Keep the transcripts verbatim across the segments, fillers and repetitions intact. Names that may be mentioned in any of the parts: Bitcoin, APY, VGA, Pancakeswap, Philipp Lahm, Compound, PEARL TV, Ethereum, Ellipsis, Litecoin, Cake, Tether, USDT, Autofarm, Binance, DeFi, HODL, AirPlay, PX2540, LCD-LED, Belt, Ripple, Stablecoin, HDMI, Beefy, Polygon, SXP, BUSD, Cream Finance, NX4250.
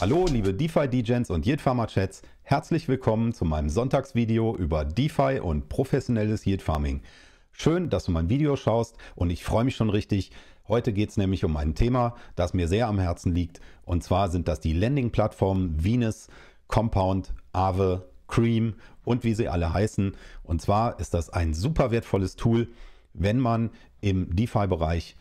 Hallo liebe DeFi-Degens und Yield-Farmer-Chats, herzlich willkommen zu meinem Sonntagsvideo über DeFi und professionelles Yield-Farming. Schön, dass du mein Video schaust und ich freue mich schon richtig. Heute geht es nämlich um ein Thema, das mir sehr am Herzen liegt, und zwar sind das die Lending-Plattformen Venus, Compound, Aave, Cream und wie sie alle heißen. Und zwar ist das ein super wertvolles Tool, wenn man im DeFi-Bereich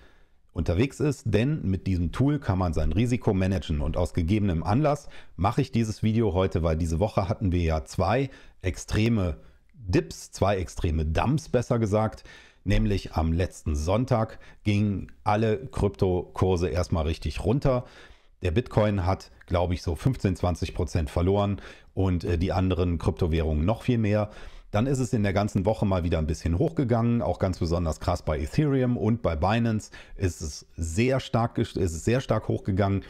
unterwegs ist, denn mit diesem Tool kann man sein Risiko managen. Und aus gegebenem Anlass mache ich dieses Video heute, weil diese Woche hatten wir ja zwei extreme Dips, zwei extreme Dumps besser gesagt, nämlich am letzten Sonntag gingen alle Kryptokurse erstmal richtig runter. Der Bitcoin hat, glaube ich, so fünfzehn, zwanzig Prozent verloren und die anderen Kryptowährungen noch viel mehr. Dann ist es in der ganzen Woche mal wieder ein bisschen hochgegangen, auch ganz besonders krass bei Ethereum und bei Binance ist es sehr stark, ist es sehr stark hochgegangen.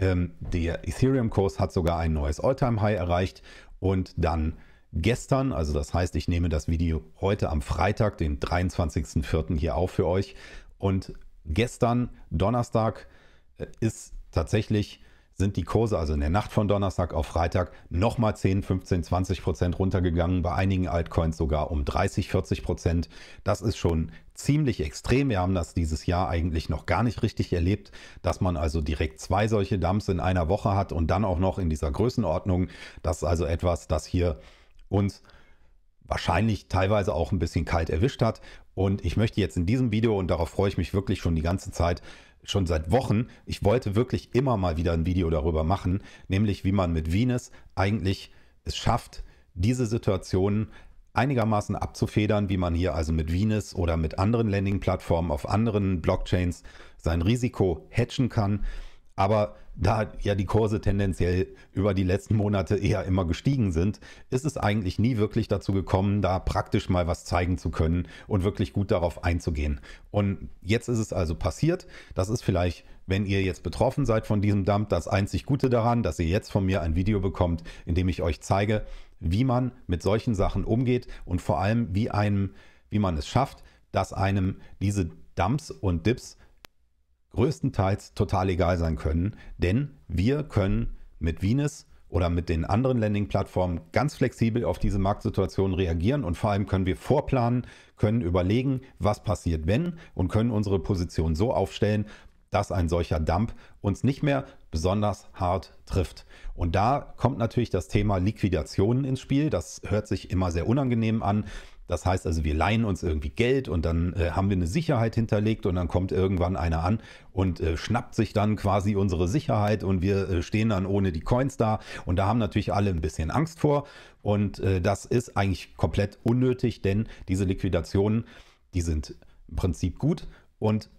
Ähm, der Ethereum-Kurs hat sogar ein neues All-Time-High erreicht und dann gestern, also das heißt, ich nehme das Video heute am Freitag, den dreiundzwanzigsten vierten hier auf für euch, und gestern Donnerstag ist tatsächlich... sind die Kurse, also in der Nacht von Donnerstag auf Freitag, nochmal zehn, fünfzehn, zwanzig Prozent runtergegangen, bei einigen Altcoins sogar um dreißig, vierzig Prozent. Das ist schon ziemlich extrem. Wir haben das dieses Jahr eigentlich noch gar nicht richtig erlebt, dass man also direkt zwei solche Dumps in einer Woche hat und dann auch noch in dieser Größenordnung. Das ist also etwas, das hier uns wahrscheinlich teilweise auch ein bisschen kalt erwischt hat. Und ich möchte jetzt in diesem Video, und darauf freue ich mich wirklich schon die ganze Zeit, schon seit Wochen, ich wollte wirklich immer mal wieder ein Video darüber machen, nämlich wie man mit Venus eigentlich es schafft, diese Situationen einigermaßen abzufedern, wie man hier also mit Venus oder mit anderen Lending-Plattformen auf anderen Blockchains sein Risiko hedgen kann. Aber da ja die Kurse tendenziell über die letzten Monate eher immer gestiegen sind, ist es eigentlich nie wirklich dazu gekommen, da praktisch mal was zeigen zu können und wirklich gut darauf einzugehen. Und jetzt ist es also passiert. Das ist vielleicht, wenn ihr jetzt betroffen seid von diesem Dump, das einzig Gute daran, dass ihr jetzt von mir ein Video bekommt, in dem ich euch zeige, wie man mit solchen Sachen umgeht und vor allem, wie, einem, wie man es schafft, dass einem diese Dumps und Dips größtenteils total egal sein können, denn wir können mit Venus oder mit den anderen Lending-Plattformen ganz flexibel auf diese Marktsituation reagieren und vor allem können wir vorplanen, können überlegen, was passiert wenn, und können unsere Position so aufstellen, dass ein solcher Dump uns nicht mehr besonders hart trifft. Und da kommt natürlich das Thema Liquidationen ins Spiel. Das hört sich immer sehr unangenehm an. Das heißt also, wir leihen uns irgendwie Geld und dann äh, haben wir eine Sicherheit hinterlegt und dann kommt irgendwann einer an und äh, schnappt sich dann quasi unsere Sicherheit und wir äh, stehen dann ohne die Coins da. Und da haben natürlich alle ein bisschen Angst vor und äh, das ist eigentlich komplett unnötig, denn diese Liquidationen, die sind im Prinzip gut. Und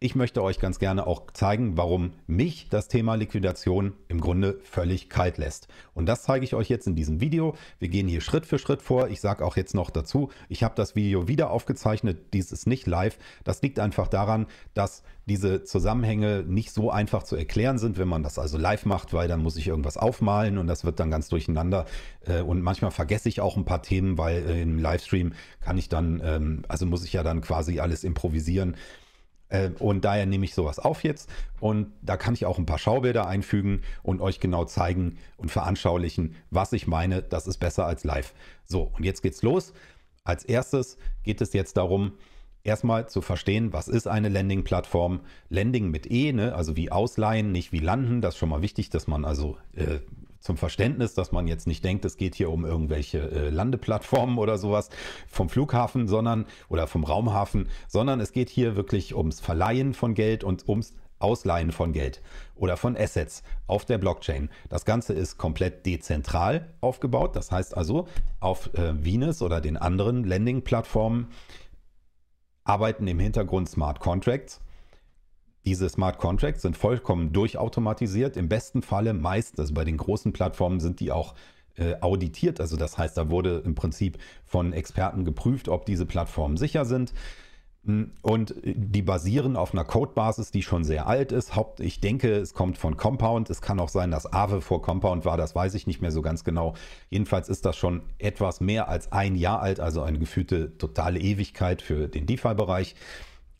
ich möchte euch ganz gerne auch zeigen, warum mich das Thema Liquidation im Grunde völlig kalt lässt. Und das zeige ich euch jetzt in diesem Video. Wir gehen hier Schritt für Schritt vor. Ich sage auch jetzt noch dazu, ich habe das Video wieder aufgezeichnet. Dies ist nicht live. Das liegt einfach daran, dass diese Zusammenhänge nicht so einfach zu erklären sind, wenn man das also live macht, weil dann muss ich irgendwas aufmalen und das wird dann ganz durcheinander. Und manchmal vergesse ich auch ein paar Themen, weil im Livestream kann ich dann, also muss ich ja dann quasi alles improvisieren. Und daher nehme ich sowas auf jetzt und da kann ich auch ein paar Schaubilder einfügen und euch genau zeigen und veranschaulichen, was ich meine. Das ist besser als live. So, und jetzt geht's los. Als erstes geht es jetzt darum, erstmal zu verstehen, was ist eine Lending-Plattform. Lending mit E, ne? Also wie ausleihen, nicht wie landen. Das ist schon mal wichtig, dass man also äh, zum Verständnis, dass man jetzt nicht denkt, es geht hier um irgendwelche äh, Landeplattformen oder sowas vom Flughafen, sondern oder vom Raumhafen, sondern es geht hier wirklich ums Verleihen von Geld und ums Ausleihen von Geld oder von Assets auf der Blockchain. Das Ganze ist komplett dezentral aufgebaut. Das heißt also, auf äh, Venus oder den anderen Lending-Plattformen arbeiten im Hintergrund Smart Contracts. Diese Smart Contracts sind vollkommen durchautomatisiert. Im besten Falle meist, also bei den großen Plattformen sind die auch äh, auditiert. Also das heißt, da wurde im Prinzip von Experten geprüft, ob diese Plattformen sicher sind. Und die basieren auf einer Codebasis, die schon sehr alt ist. Haupt, ich denke, es kommt von Compound. Es kann auch sein, dass Aave vor Compound war. Das weiß ich nicht mehr so ganz genau. Jedenfalls ist das schon etwas mehr als ein Jahr alt, also eine gefühlte totale Ewigkeit für den DeFi-Bereich.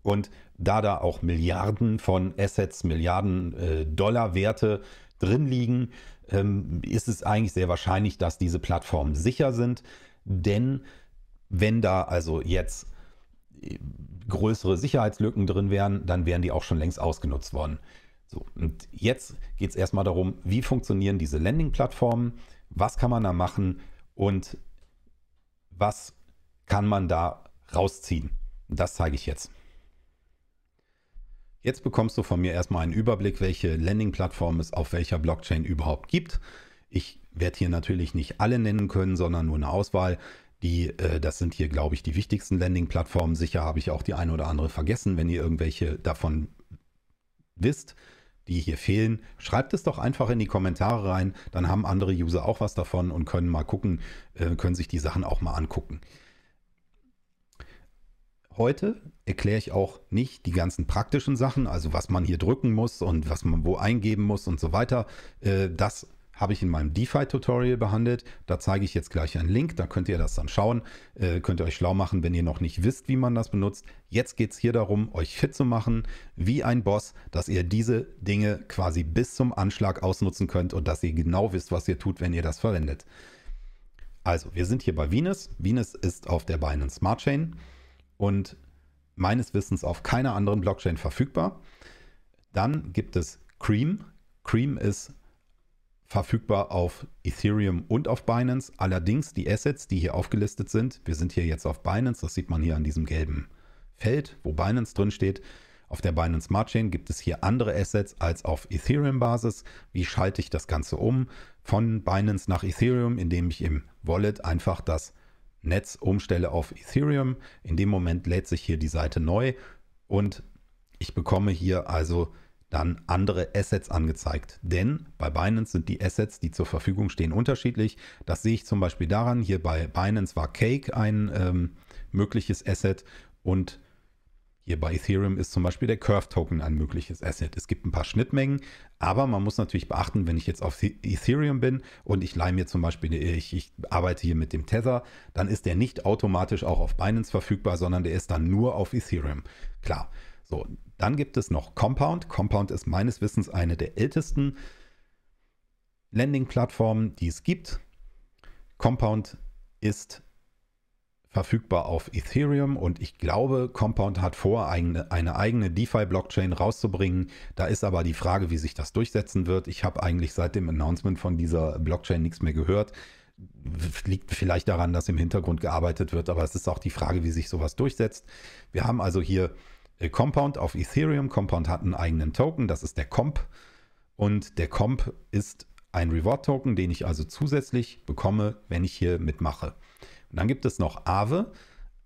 Und da da auch Milliarden von Assets, Milliarden äh, Dollar Werte drin liegen, ähm, ist es eigentlich sehr wahrscheinlich, dass diese Plattformen sicher sind. Denn wenn da also jetzt größere Sicherheitslücken drin wären, dann wären die auch schon längst ausgenutzt worden. So, und jetzt geht es erstmal darum, wie funktionieren diese Lending-Plattformen, was kann man da machen und was kann man da rausziehen. Das zeige ich jetzt. Jetzt bekommst du von mir erstmal einen Überblick, welche Lending-Plattformen es auf welcher Blockchain überhaupt gibt. Ich werde hier natürlich nicht alle nennen können, sondern nur eine Auswahl. Die, äh, das sind hier, glaube ich, die wichtigsten Lending-Plattformen. Sicher habe ich auch die eine oder andere vergessen. Wenn ihr irgendwelche davon wisst, die hier fehlen, schreibt es doch einfach in die Kommentare rein. Dann haben andere User auch was davon und können mal gucken, äh, können sich die Sachen auch mal angucken. Heute erkläre ich auch nicht die ganzen praktischen Sachen, also was man hier drücken muss und was man wo eingeben muss und so weiter. Äh, das habe ich in meinem DeFi-Tutorial behandelt. Da zeige ich jetzt gleich einen Link, da könnt ihr das dann schauen. Äh, könnt ihr euch schlau machen, wenn ihr noch nicht wisst, wie man das benutzt. Jetzt geht es hier darum, euch fit zu machen, wie ein Boss, dass ihr diese Dinge quasi bis zum Anschlag ausnutzen könnt und dass ihr genau wisst, was ihr tut, wenn ihr das verwendet. Also, wir sind hier bei Venus. Venus ist auf der Binance Smart Chain und meines Wissens auf keiner anderen Blockchain verfügbar. Dann gibt es Cream. Cream ist verfügbar auf Ethereum und auf Binance. Allerdings die Assets, die hier aufgelistet sind, wir sind hier jetzt auf Binance, das sieht man hier an diesem gelben Feld, wo Binance drin steht. Auf der Binance Smart Chain gibt es hier andere Assets als auf Ethereum-Basis. Wie schalte ich das Ganze um von Binance nach Ethereum, indem ich im Wallet einfach das Netz umstelle auf Ethereum. In dem Moment lädt sich hier die Seite neu und ich bekomme hier also dann andere Assets angezeigt. Denn bei Binance sind die Assets, die zur Verfügung stehen, unterschiedlich. Das sehe ich zum Beispiel daran, hier bei Binance war Cake ein ähm, mögliches Asset und hier bei Ethereum ist zum Beispiel der Curve-Token ein mögliches Asset. Es gibt ein paar Schnittmengen, aber man muss natürlich beachten, wenn ich jetzt auf Ethereum bin und ich leihe mir zum Beispiel, ich, ich arbeite hier mit dem Tether, dann ist der nicht automatisch auch auf Binance verfügbar, sondern der ist dann nur auf Ethereum. Klar. So, dann gibt es noch Compound. Compound ist meines Wissens eine der ältesten Lending-Plattformen, die es gibt. Compound ist verfügbar auf Ethereum und ich glaube, Compound hat vor, eine, eine eigene DeFi-Blockchain rauszubringen. Da ist aber die Frage, wie sich das durchsetzen wird. Ich habe eigentlich seit dem Announcement von dieser Blockchain nichts mehr gehört. Liegt vielleicht daran, dass im Hintergrund gearbeitet wird, aber es ist auch die Frage, wie sich sowas durchsetzt. Wir haben also hier Compound auf Ethereum. Compound hat einen eigenen Token, das ist der C O M P. Und der C O M P ist ein Reward-Token, den ich also zusätzlich bekomme, wenn ich hier mitmache. Und dann gibt es noch Aave.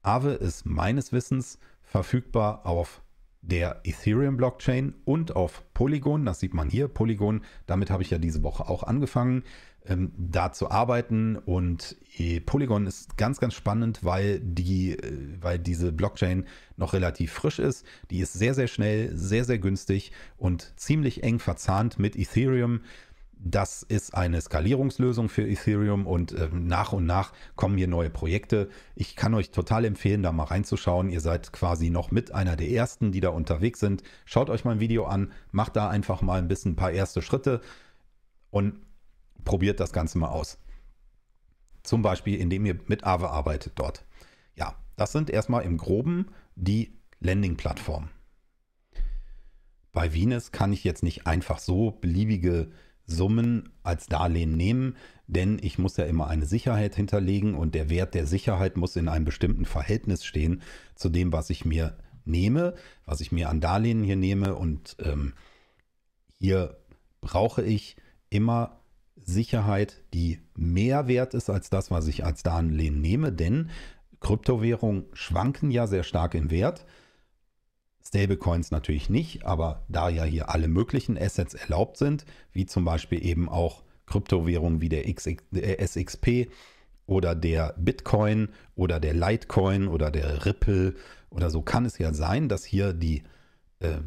Aave ist meines Wissens verfügbar auf der Ethereum-Blockchain und auf Polygon. Das sieht man hier, Polygon. Damit habe ich ja diese Woche auch angefangen, ähm, da zu arbeiten. Und äh, Polygon ist ganz, ganz spannend, weil, die, äh, weil diese Blockchain noch relativ frisch ist. Die ist sehr, sehr schnell, sehr, sehr günstig und ziemlich eng verzahnt mit Ethereum. Das ist eine Skalierungslösung für Ethereum und äh, nach und nach kommen hier neue Projekte. Ich kann euch total empfehlen, da mal reinzuschauen. Ihr seid quasi noch mit einer der ersten, die da unterwegs sind. Schaut euch mein Video an, macht da einfach mal ein bisschen ein paar erste Schritte und probiert das Ganze mal aus. Zum Beispiel, indem ihr mit Aave arbeitet dort. Ja, das sind erstmal im Groben die Lending-Plattformen. Bei Venus kann ich jetzt nicht einfach so beliebige Summen als Darlehen nehmen, denn ich muss ja immer eine Sicherheit hinterlegen und der Wert der Sicherheit muss in einem bestimmten Verhältnis stehen zu dem, was ich mir nehme, was ich mir an Darlehen hier nehme und ähm, hier brauche ich immer Sicherheit, die mehr wert ist als das, was ich als Darlehen nehme, denn Kryptowährungen schwanken ja sehr stark im Wert. Stablecoins natürlich nicht, aber da ja hier alle möglichen Assets erlaubt sind, wie zum Beispiel eben auch Kryptowährungen wie der S X P oder der Bitcoin oder der Litecoin oder der Ripple oder so, kann es ja sein, dass hier die äh,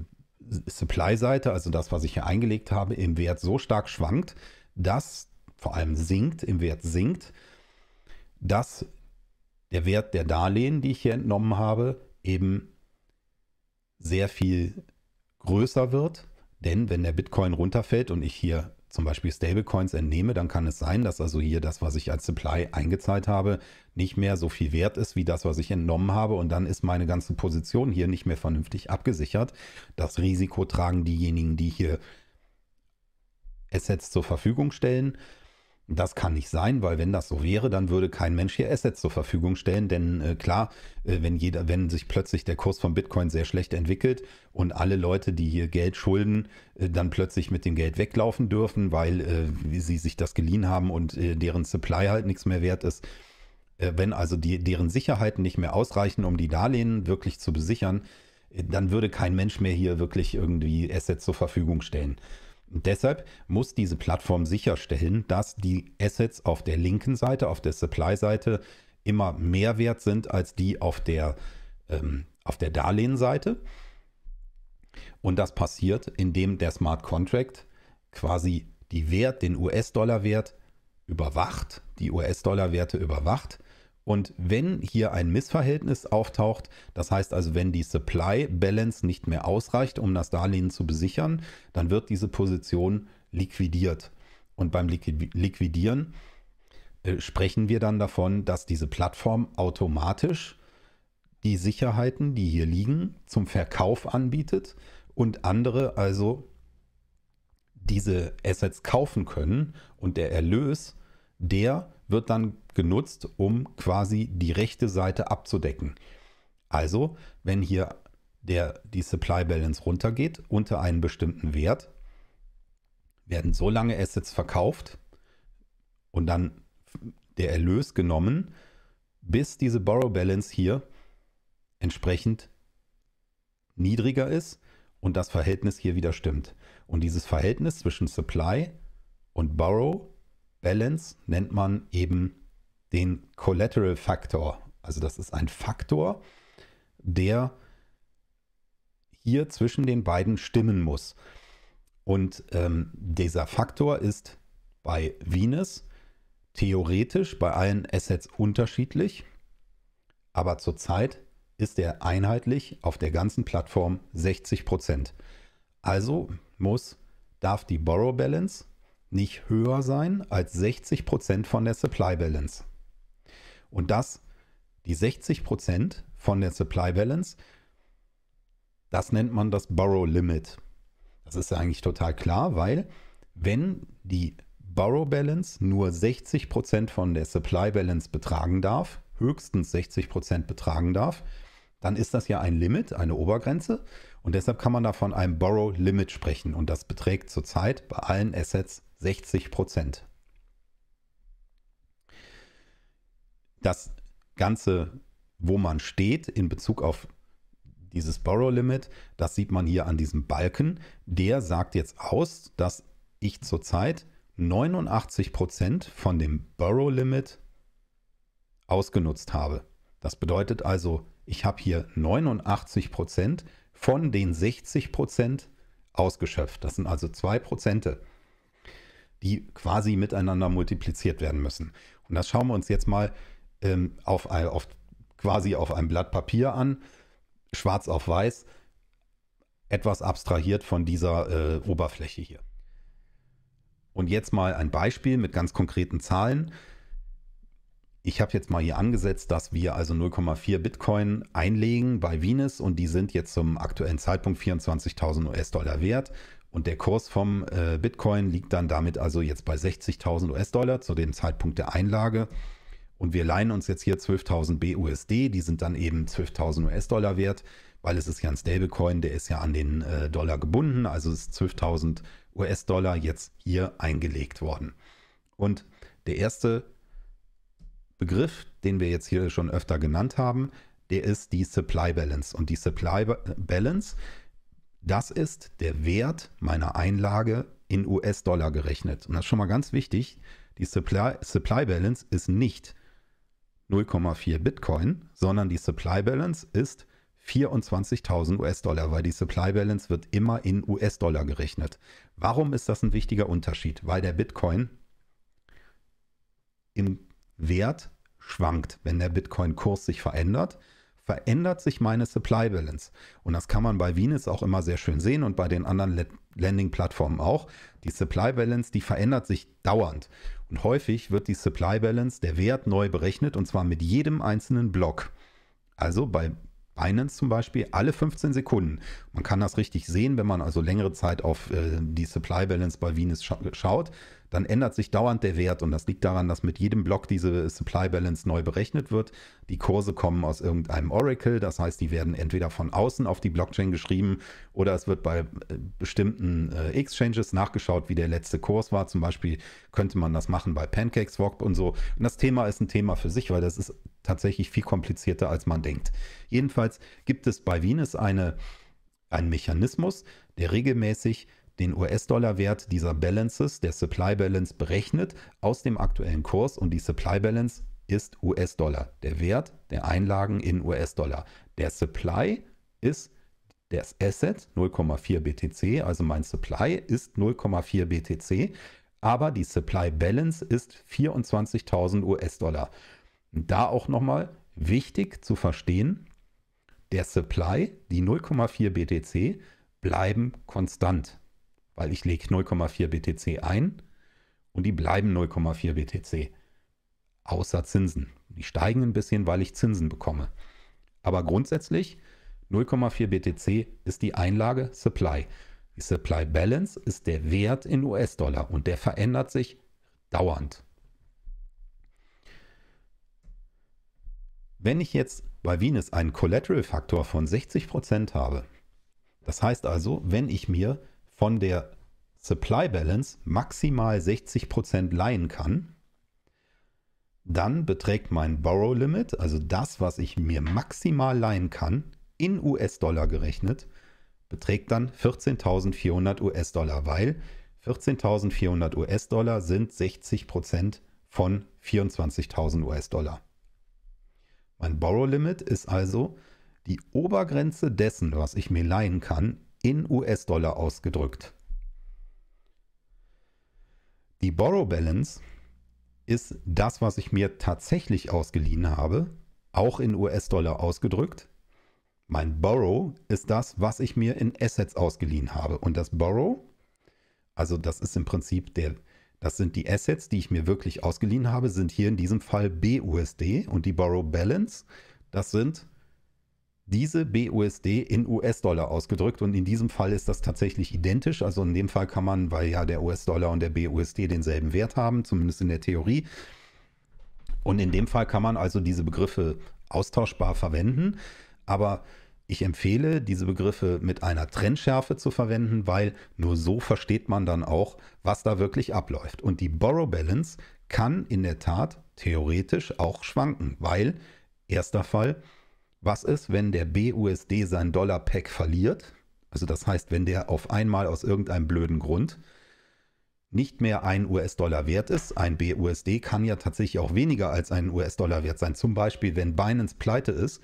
Supply-Seite, also das, was ich hier eingelegt habe, im Wert so stark schwankt, dass vor allem sinkt, im Wert sinkt, dass der Wert der Darlehen, die ich hier entnommen habe, eben sehr viel größer wird, denn wenn der Bitcoin runterfällt und ich hier zum Beispiel Stablecoins entnehme, dann kann es sein, dass also hier das, was ich als Supply eingezahlt habe, nicht mehr so viel wert ist wie das, was ich entnommen habe, und dann ist meine ganze Position hier nicht mehr vernünftig abgesichert. Das Risiko tragen diejenigen, die hier Assets zur Verfügung stellen. Das kann nicht sein, weil wenn das so wäre, dann würde kein Mensch hier Assets zur Verfügung stellen, denn äh, klar, äh, wenn jeder, wenn sich plötzlich der Kurs von Bitcoin sehr schlecht entwickelt und alle Leute, die hier Geld schulden, äh, dann plötzlich mit dem Geld weglaufen dürfen, weil äh, sie sich das geliehen haben und äh, deren Supply halt nichts mehr wert ist, äh, wenn also die, deren Sicherheiten nicht mehr ausreichen, um die Darlehen wirklich zu besichern, äh, dann würde kein Mensch mehr hier wirklich irgendwie Assets zur Verfügung stellen. Deshalb muss diese Plattform sicherstellen, dass die Assets auf der linken Seite, auf der Supply-Seite, immer mehr wert sind als die auf der, ähm, auf der Darlehenseite. Und das passiert, indem der Smart Contract quasi die Wert, den U S-Dollar-Wert überwacht, die U S-Dollar-Werte überwacht. Und wenn hier ein Missverhältnis auftaucht, das heißt also, wenn die Supply Balance nicht mehr ausreicht, um das Darlehen zu besichern, dann wird diese Position liquidiert. Und beim Liquidieren äh, sprechen wir dann davon, dass diese Plattform automatisch die Sicherheiten, die hier liegen, zum Verkauf anbietet und andere also diese Assets kaufen können, und der Erlös, der wird dann genutzt, um quasi die rechte Seite abzudecken. Also, wenn hier der, die Supply Balance runtergeht unter einen bestimmten Wert, werden so lange Assets verkauft und dann der Erlös genommen, bis diese Borrow Balance hier entsprechend niedriger ist und das Verhältnis hier wieder stimmt. Und dieses Verhältnis zwischen Supply und Borrow Balance nennt man eben den Collateral Faktor. Also das ist ein Faktor, der hier zwischen den beiden stimmen muss. Und ähm, dieser Faktor ist bei Venus theoretisch bei allen Assets unterschiedlich, aber zurzeit ist er einheitlich auf der ganzen Plattform sechzig Prozent. Also muss, darf die Borrow Balance nicht höher sein als sechzig Prozent von der Supply Balance. Und das, die sechzig Prozent von der Supply Balance, das nennt man das Borrow Limit. Das ist eigentlich total klar, weil wenn die Borrow Balance nur sechzig Prozent von der Supply Balance betragen darf, höchstens sechzig Prozent betragen darf, dann ist das ja ein Limit, eine Obergrenze, und deshalb kann man da von einem Borrow Limit sprechen, und das beträgt zurzeit bei allen Assets sechzig Prozent. Das Ganze, wo man steht in Bezug auf dieses Borrow-Limit, das sieht man hier an diesem Balken. Der sagt jetzt aus, dass ich zurzeit neunundachtzig Prozent von dem Borrow-Limit ausgenutzt habe. Das bedeutet also, ich habe hier neunundachtzig Prozent von den sechzig Prozent ausgeschöpft. Das sind also zwei Prozent, die quasi miteinander multipliziert werden müssen. Und das schauen wir uns jetzt mal ähm, auf, auf, quasi auf einem Blatt Papier an, schwarz auf weiß, etwas abstrahiert von dieser äh, Oberfläche hier. Und jetzt mal ein Beispiel mit ganz konkreten Zahlen. Ich habe jetzt mal hier angesetzt, dass wir also null Komma vier Bitcoin einlegen bei Venus, und die sind jetzt zum aktuellen Zeitpunkt vierundzwanzigtausend U S-Dollar wert. Und der Kurs vom äh, Bitcoin liegt dann damit also jetzt bei sechzigtausend U S-Dollar zu dem Zeitpunkt der Einlage. Und wir leihen uns jetzt hier zwölftausend B U S D, die sind dann eben zwölftausend U S-Dollar wert, weil es ist ja ein Stablecoin, der ist ja an den äh, Dollar gebunden. Also ist zwölftausend U S-Dollar jetzt hier eingelegt worden. Und der erste Begriff, den wir jetzt hier schon öfter genannt haben, der ist die Supply Balance. Und die Supply Balance, das ist der Wert meiner Einlage in U S-Dollar gerechnet. Und das ist schon mal ganz wichtig. Die Supply, Supply Balance ist nicht null Komma vier Bitcoin, sondern die Supply Balance ist vierundzwanzigtausend U S-Dollar, weil die Supply Balance wird immer in U S-Dollar gerechnet. Warum ist das ein wichtiger Unterschied? Weil der Bitcoin im Wert schwankt. Wenn der Bitcoin-Kurs sich verändert, verändert sich meine Supply Balance. Und das kann man bei Venus auch immer sehr schön sehen und bei den anderen Lending-Plattformen auch. Die Supply Balance, die verändert sich dauernd. Und häufig wird die Supply Balance, der Wert, neu berechnet, und zwar mit jedem einzelnen Block. Also bei Binance zum Beispiel alle fünfzehn Sekunden. Man kann das richtig sehen, wenn man also längere Zeit auf äh, die Supply Balance bei Venus scha schaut, dann ändert sich dauernd der Wert, und das liegt daran, dass mit jedem Block diese Supply Balance neu berechnet wird. Die Kurse kommen aus irgendeinem Oracle, das heißt, die werden entweder von außen auf die Blockchain geschrieben oder es wird bei äh, bestimmten äh, Exchanges nachgeschaut, wie der letzte Kurs war. Zum Beispiel könnte man das machen bei Pancakeswap und so. Und das Thema ist ein Thema für sich, weil das ist tatsächlich viel komplizierter, als man denkt. Jedenfalls gibt es bei Venus eine, einen Mechanismus, der regelmäßig den U S-Dollar-Wert dieser Balances, der Supply Balance, berechnet aus dem aktuellen Kurs, und die Supply Balance ist U S-Dollar. Der Wert der Einlagen in U S-Dollar. Der Supply ist das Asset, null Komma vier B T C, also mein Supply ist null Komma vier B T C, aber die Supply Balance ist vierundzwanzigtausend U S-Dollar. Da auch nochmal wichtig zu verstehen, der Supply, die null Komma vier B T C, bleiben konstant, weil ich lege null Komma vier B T C ein und die bleiben null Komma vier B T C, außer Zinsen. Die steigen ein bisschen, weil ich Zinsen bekomme. Aber grundsätzlich null Komma vier B T C ist die Einlage Supply. Die Supply Balance ist der Wert in U S-Dollar und der verändert sich dauernd. Wenn ich jetzt bei Venus einen Collateral-Faktor von sechzig Prozent habe, das heißt also, wenn ich mir von der Supply Balance maximal sechzig Prozent leihen kann, dann beträgt mein Borrow Limit, also das, was ich mir maximal leihen kann, in U S-Dollar gerechnet, beträgt dann vierzehntausendvierhundert U S-Dollar, weil vierzehntausendvierhundert U S-Dollar sind sechzig Prozent von vierundzwanzigtausend U S-Dollar. Mein Borrow Limit ist also die Obergrenze dessen, was ich mir leihen kann, in U S-Dollar ausgedrückt. Die Borrow Balance ist das, was ich mir tatsächlich ausgeliehen habe, auch in U S-Dollar ausgedrückt. Mein Borrow ist das, was ich mir in Assets ausgeliehen habe. Und das Borrow, also das ist im Prinzip der, das sind die Assets, die ich mir wirklich ausgeliehen habe, sind hier in diesem Fall B U S D, und die Borrow Balance, das sind diese B U S D in U S-Dollar ausgedrückt, und in diesem Fall ist das tatsächlich identisch. Also in dem Fall kann man, weil ja der U S-Dollar und der B U S D denselben Wert haben, zumindest in der Theorie. Und in dem Fall kann man also diese Begriffe austauschbar verwenden. Aber ich empfehle, diese Begriffe mit einer Trennschärfe zu verwenden, weil nur so versteht man dann auch, was da wirklich abläuft. Und die Borrow Balance kann in der Tat theoretisch auch schwanken, weil, erster Fall, was ist, wenn der B U S D sein Dollar-Pack verliert? Also das heißt, wenn der auf einmal aus irgendeinem blöden Grund nicht mehr ein U S-Dollar wert ist. Ein B U S D kann ja tatsächlich auch weniger als ein U S-Dollar wert sein. Zum Beispiel, wenn Binance pleite ist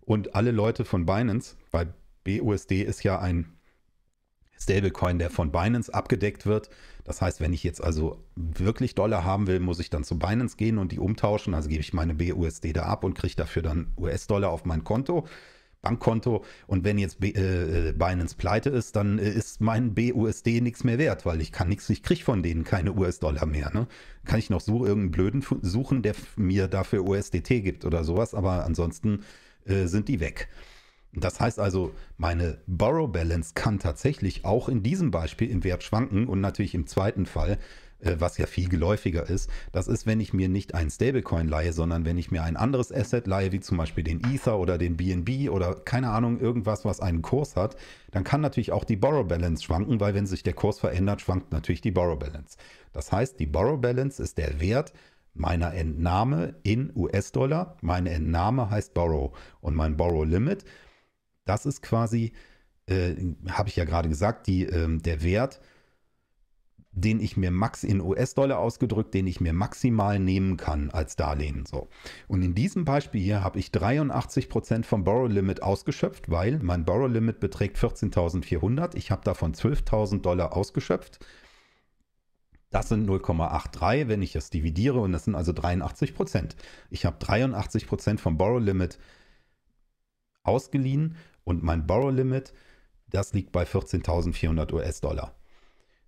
und alle Leute von Binance, weil B U S D ist ja ein Stablecoin, der von Binance abgedeckt wird. Das heißt, wenn ich jetzt also wirklich Dollar haben will, muss ich dann zu Binance gehen und die umtauschen. Also gebe ich meine B U S D da ab und kriege dafür dann U S-Dollar auf mein Konto, Bankkonto. Und wenn jetzt Binance pleite ist, dann ist mein B U S D nichts mehr wert, weil ich kann nichts, ich kriege von denen keine U S-Dollar mehr. Ne? Kann ich noch so irgendeinen Blöden suchen, der mir dafür U S D T gibt oder sowas, aber ansonsten äh, sind die weg. Das heißt also, meine Borrow Balance kann tatsächlich auch in diesem Beispiel im Wert schwanken, und natürlich im zweiten Fall, was ja viel geläufiger ist, das ist, wenn ich mir nicht einen Stablecoin leihe, sondern wenn ich mir ein anderes Asset leihe, wie zum Beispiel den Ether oder den B N B oder keine Ahnung, irgendwas, was einen Kurs hat, dann kann natürlich auch die Borrow Balance schwanken, weil wenn sich der Kurs verändert, schwankt natürlich die Borrow Balance. Das heißt, die Borrow Balance ist der Wert meiner Entnahme in U S-Dollar. Meine Entnahme heißt Borrow, und mein Borrow Limit, das ist quasi, äh, habe ich ja gerade gesagt, die, äh, der Wert, den ich mir max in U S-Dollar ausgedrückt, den ich mir maximal nehmen kann als Darlehen. So. Und in diesem Beispiel hier habe ich dreiundachtzig Prozent vom Borrow Limit ausgeschöpft, weil mein Borrow Limit beträgt vierzehntausendvierhundert. Ich habe davon zwölftausend Dollar ausgeschöpft. Das sind null Komma dreiundachtzig, wenn ich das dividiere, und das sind also dreiundachtzig Prozent. Ich habe dreiundachtzig Prozent vom Borrow Limit ausgeliehen und mein Borrow-Limit, das liegt bei vierzehntausendvierhundert US-Dollar.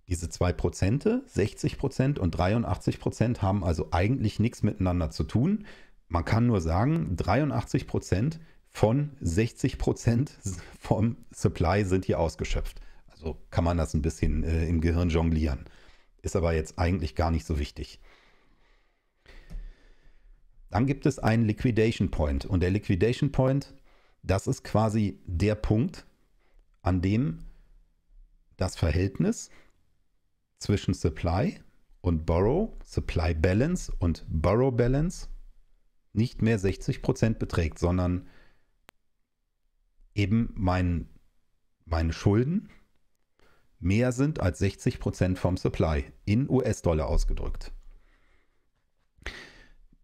Diese zwei Prozent, sechzig Prozent und dreiundachtzig Prozent haben also eigentlich nichts miteinander zu tun. Man kann nur sagen, dreiundachtzig Prozent von sechzig Prozent vom Supply sind hier ausgeschöpft. Also kann man das ein bisschen äh, im Gehirn jonglieren. Ist aber jetzt eigentlich gar nicht so wichtig. Dann gibt es einen Liquidation Point. Und der Liquidation Point, das ist quasi der Punkt, an dem das Verhältnis zwischen Supply und Borrow, Supply Balance und Borrow Balance, nicht mehr sechzig Prozent beträgt, sondern eben mein, meine Schulden mehr sind als sechzig Prozent vom Supply, in U S-Dollar ausgedrückt.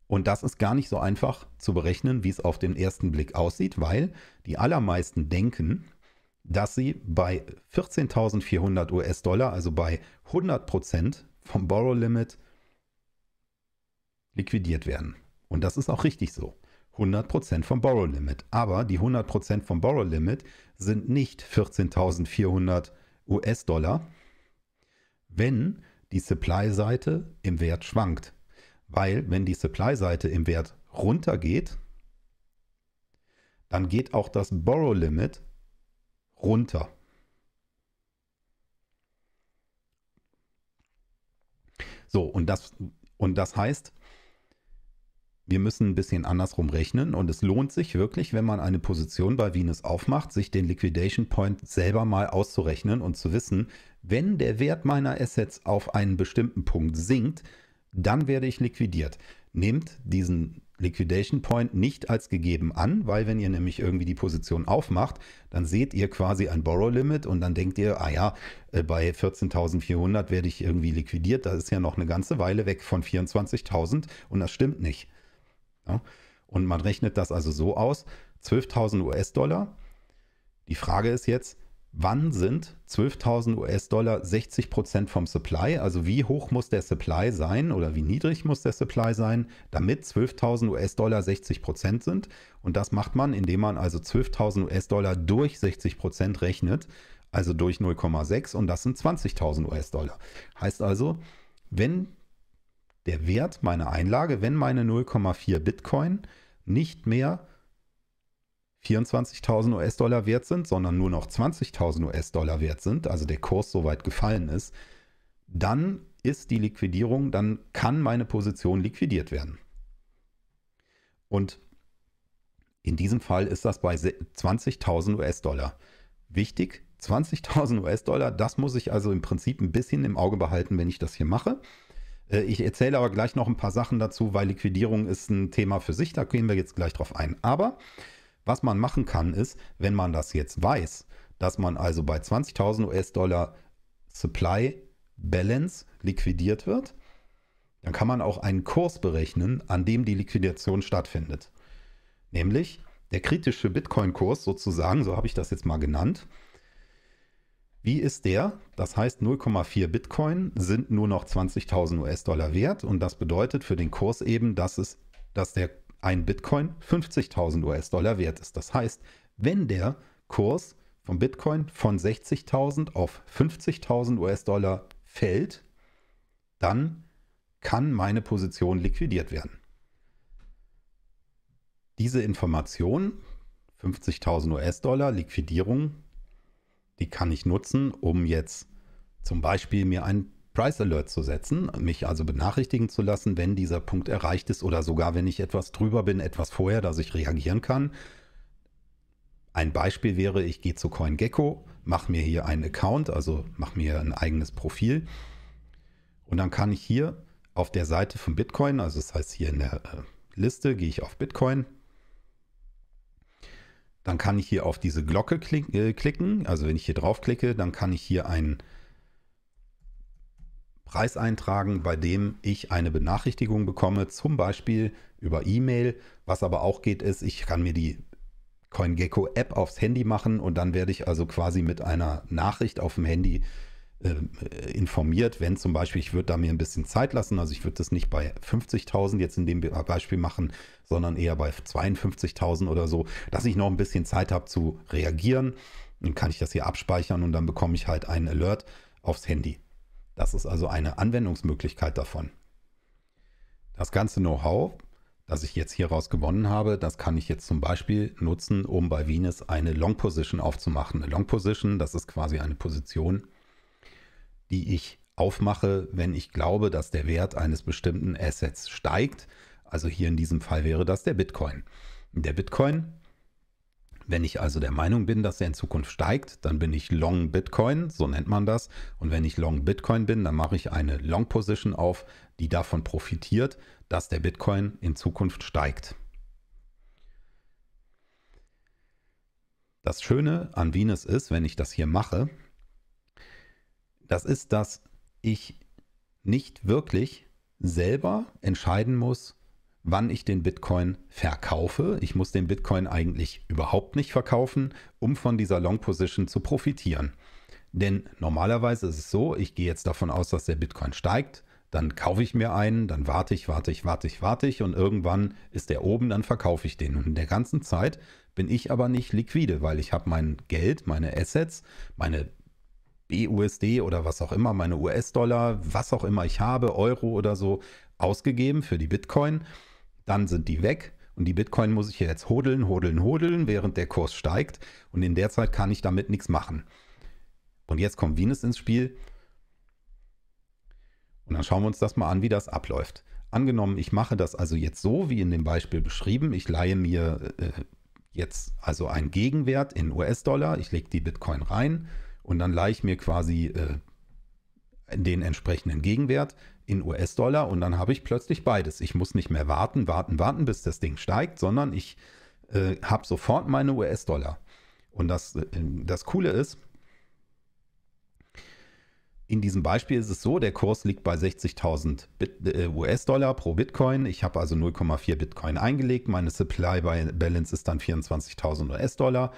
Und das ist gar nicht so einfach zu berechnen, wie es auf den ersten Blick aussieht, weil die allermeisten denken, dass sie bei vierzehntausendvierhundert US-Dollar, also bei hundert Prozent vom Borrow-Limit, liquidiert werden. Und das ist auch richtig so. hundert Prozent vom Borrow-Limit. Aber die hundert Prozent vom Borrow-Limit sind nicht vierzehntausendvierhundert US-Dollar, wenn die Supply-Seite im Wert schwankt. Weil, wenn die Supply-Seite im Wert runtergeht, dann geht auch das Borrow-Limit runter. So, und das, und das heißt, wir müssen ein bisschen andersrum rechnen, und es lohnt sich wirklich, wenn man eine Position bei Venus aufmacht, sich den Liquidation Point selber mal auszurechnen und zu wissen, wenn der Wert meiner Assets auf einen bestimmten Punkt sinkt, dann werde ich liquidiert. Nehmt diesen Liquidation Point nicht als gegeben an, weil wenn ihr nämlich irgendwie die Position aufmacht, dann seht ihr quasi ein Borrow Limit und dann denkt ihr, ah ja, bei vierzehntausendvierhundert werde ich irgendwie liquidiert, das ist ja noch eine ganze Weile weg von vierundzwanzigtausend, und das stimmt nicht. Ja? Und man rechnet das also so aus, zwölftausend US-Dollar. Die Frage ist jetzt, wann sind zwölftausend US-Dollar sechzig Prozent vom Supply? Also wie hoch muss der Supply sein oder wie niedrig muss der Supply sein, damit zwölftausend US-Dollar sechzig Prozent sind? Und das macht man, indem man also zwölftausend US-Dollar durch sechzig Prozent rechnet, also durch null Komma sechs, und das sind zwanzigtausend US-Dollar. Heißt also, wenn der Wert meiner Einlage, wenn meine null Komma vier Bitcoin nicht mehr vierundzwanzigtausend US-Dollar wert sind, sondern nur noch zwanzigtausend US-Dollar wert sind, also der Kurs soweit gefallen ist, dann ist die Liquidierung, dann kann meine Position liquidiert werden. Und in diesem Fall ist das bei zwanzigtausend US-Dollar. Wichtig, zwanzigtausend US-Dollar, das muss ich also im Prinzip ein bisschen im Auge behalten, wenn ich das hier mache. Ich erzähle aber gleich noch ein paar Sachen dazu, weil Liquidierung ist ein Thema für sich, da gehen wir jetzt gleich drauf ein. Aber was man machen kann ist, wenn man das jetzt weiß, dass man also bei zwanzigtausend US-Dollar Supply Balance liquidiert wird, dann kann man auch einen Kurs berechnen, an dem die Liquidation stattfindet. Nämlich der kritische Bitcoin-Kurs sozusagen, so habe ich das jetzt mal genannt. Wie ist der? Das heißt, null Komma vier Bitcoin sind nur noch zwanzigtausend US-Dollar wert, und das bedeutet für den Kurs eben, dass, es, dass der ein Bitcoin fünfzigtausend US-Dollar wert ist. Das heißt, wenn der Kurs vom Bitcoin von sechzigtausend auf fünfzigtausend US-Dollar fällt, dann kann meine Position liquidiert werden. Diese Information, fünfzigtausend US-Dollar, Liquidierung, die kann ich nutzen, um jetzt zum Beispiel mir ein Price Alert zu setzen, mich also benachrichtigen zu lassen, wenn dieser Punkt erreicht ist, oder sogar, wenn ich etwas drüber bin, etwas vorher, dass ich reagieren kann. Ein Beispiel wäre, ich gehe zu CoinGecko, mache mir hier einen Account, also mache mir ein eigenes Profil, und dann kann ich hier auf der Seite von Bitcoin, also das heißt hier in der Liste, gehe ich auf Bitcoin, dann kann ich hier auf diese Glocke klicken, also wenn ich hier drauf klicke, dann kann ich hier einen Preis eintragen, bei dem ich eine Benachrichtigung bekomme, zum Beispiel über E-Mail. Was aber auch geht ist, ich kann mir die CoinGecko App aufs Handy machen, und dann werde ich also quasi mit einer Nachricht auf dem Handy äh, informiert, wenn zum Beispiel, ich würde da mir ein bisschen Zeit lassen, also ich würde das nicht bei fünfzigtausend jetzt in dem Beispiel machen, sondern eher bei zweiundfünfzigtausend oder so, dass ich noch ein bisschen Zeit habe zu reagieren. Dann kann ich das hier abspeichern und dann bekomme ich halt einen Alert aufs Handy. Das ist also eine Anwendungsmöglichkeit davon. Das ganze Know-how, das ich jetzt hieraus gewonnen habe, das kann ich jetzt zum Beispiel nutzen, um bei Venus eine Long Position aufzumachen. Eine Long Position, das ist quasi eine Position, die ich aufmache, wenn ich glaube, dass der Wert eines bestimmten Assets steigt. Also hier in diesem Fall wäre das der Bitcoin. Der Bitcoin, wenn ich also der Meinung bin, dass er in Zukunft steigt, dann bin ich Long Bitcoin, so nennt man das. Und wenn ich Long Bitcoin bin, dann mache ich eine Long Position auf, die davon profitiert, dass der Bitcoin in Zukunft steigt. Das Schöne an Venus ist, wenn ich das hier mache, das ist, dass ich nicht wirklich selber entscheiden muss, wann ich den Bitcoin verkaufe. Ich muss den Bitcoin eigentlich überhaupt nicht verkaufen, um von dieser Long Position zu profitieren. Denn normalerweise ist es so, ich gehe jetzt davon aus, dass der Bitcoin steigt, dann kaufe ich mir einen, dann warte ich, warte ich, warte ich, warte ich und irgendwann ist der oben, dann verkaufe ich den. Und in der ganzen Zeit bin ich aber nicht liquide, weil ich habe mein Geld, meine Assets, meine B U S D oder was auch immer, meine U S-Dollar, was auch immer ich habe, Euro oder so, ausgegeben für die Bitcoin. Dann sind die weg und die Bitcoin muss ich jetzt hodeln, hodeln, hodeln, während der Kurs steigt. Und in der Zeit kann ich damit nichts machen. Und jetzt kommt Venus ins Spiel. Und dann schauen wir uns das mal an, wie das abläuft. Angenommen, ich mache das also jetzt so, wie in dem Beispiel beschrieben. Ich leihe mir äh, jetzt also einen Gegenwert in U S-Dollar. Ich lege die Bitcoin rein und dann leihe ich mir quasi äh, den entsprechenden Gegenwert in U S-Dollar. Und dann habe ich plötzlich beides. Ich muss nicht mehr warten, warten, warten, bis das Ding steigt, sondern ich äh, habe sofort meine U S-Dollar. Und das, äh, das Coole ist, in diesem Beispiel ist es so, der Kurs liegt bei sechzigtausend U S-Dollar pro Bitcoin. Ich habe also null Komma vier Bitcoin eingelegt. Meine Supply Balance ist dann vierundzwanzigtausend U S-Dollar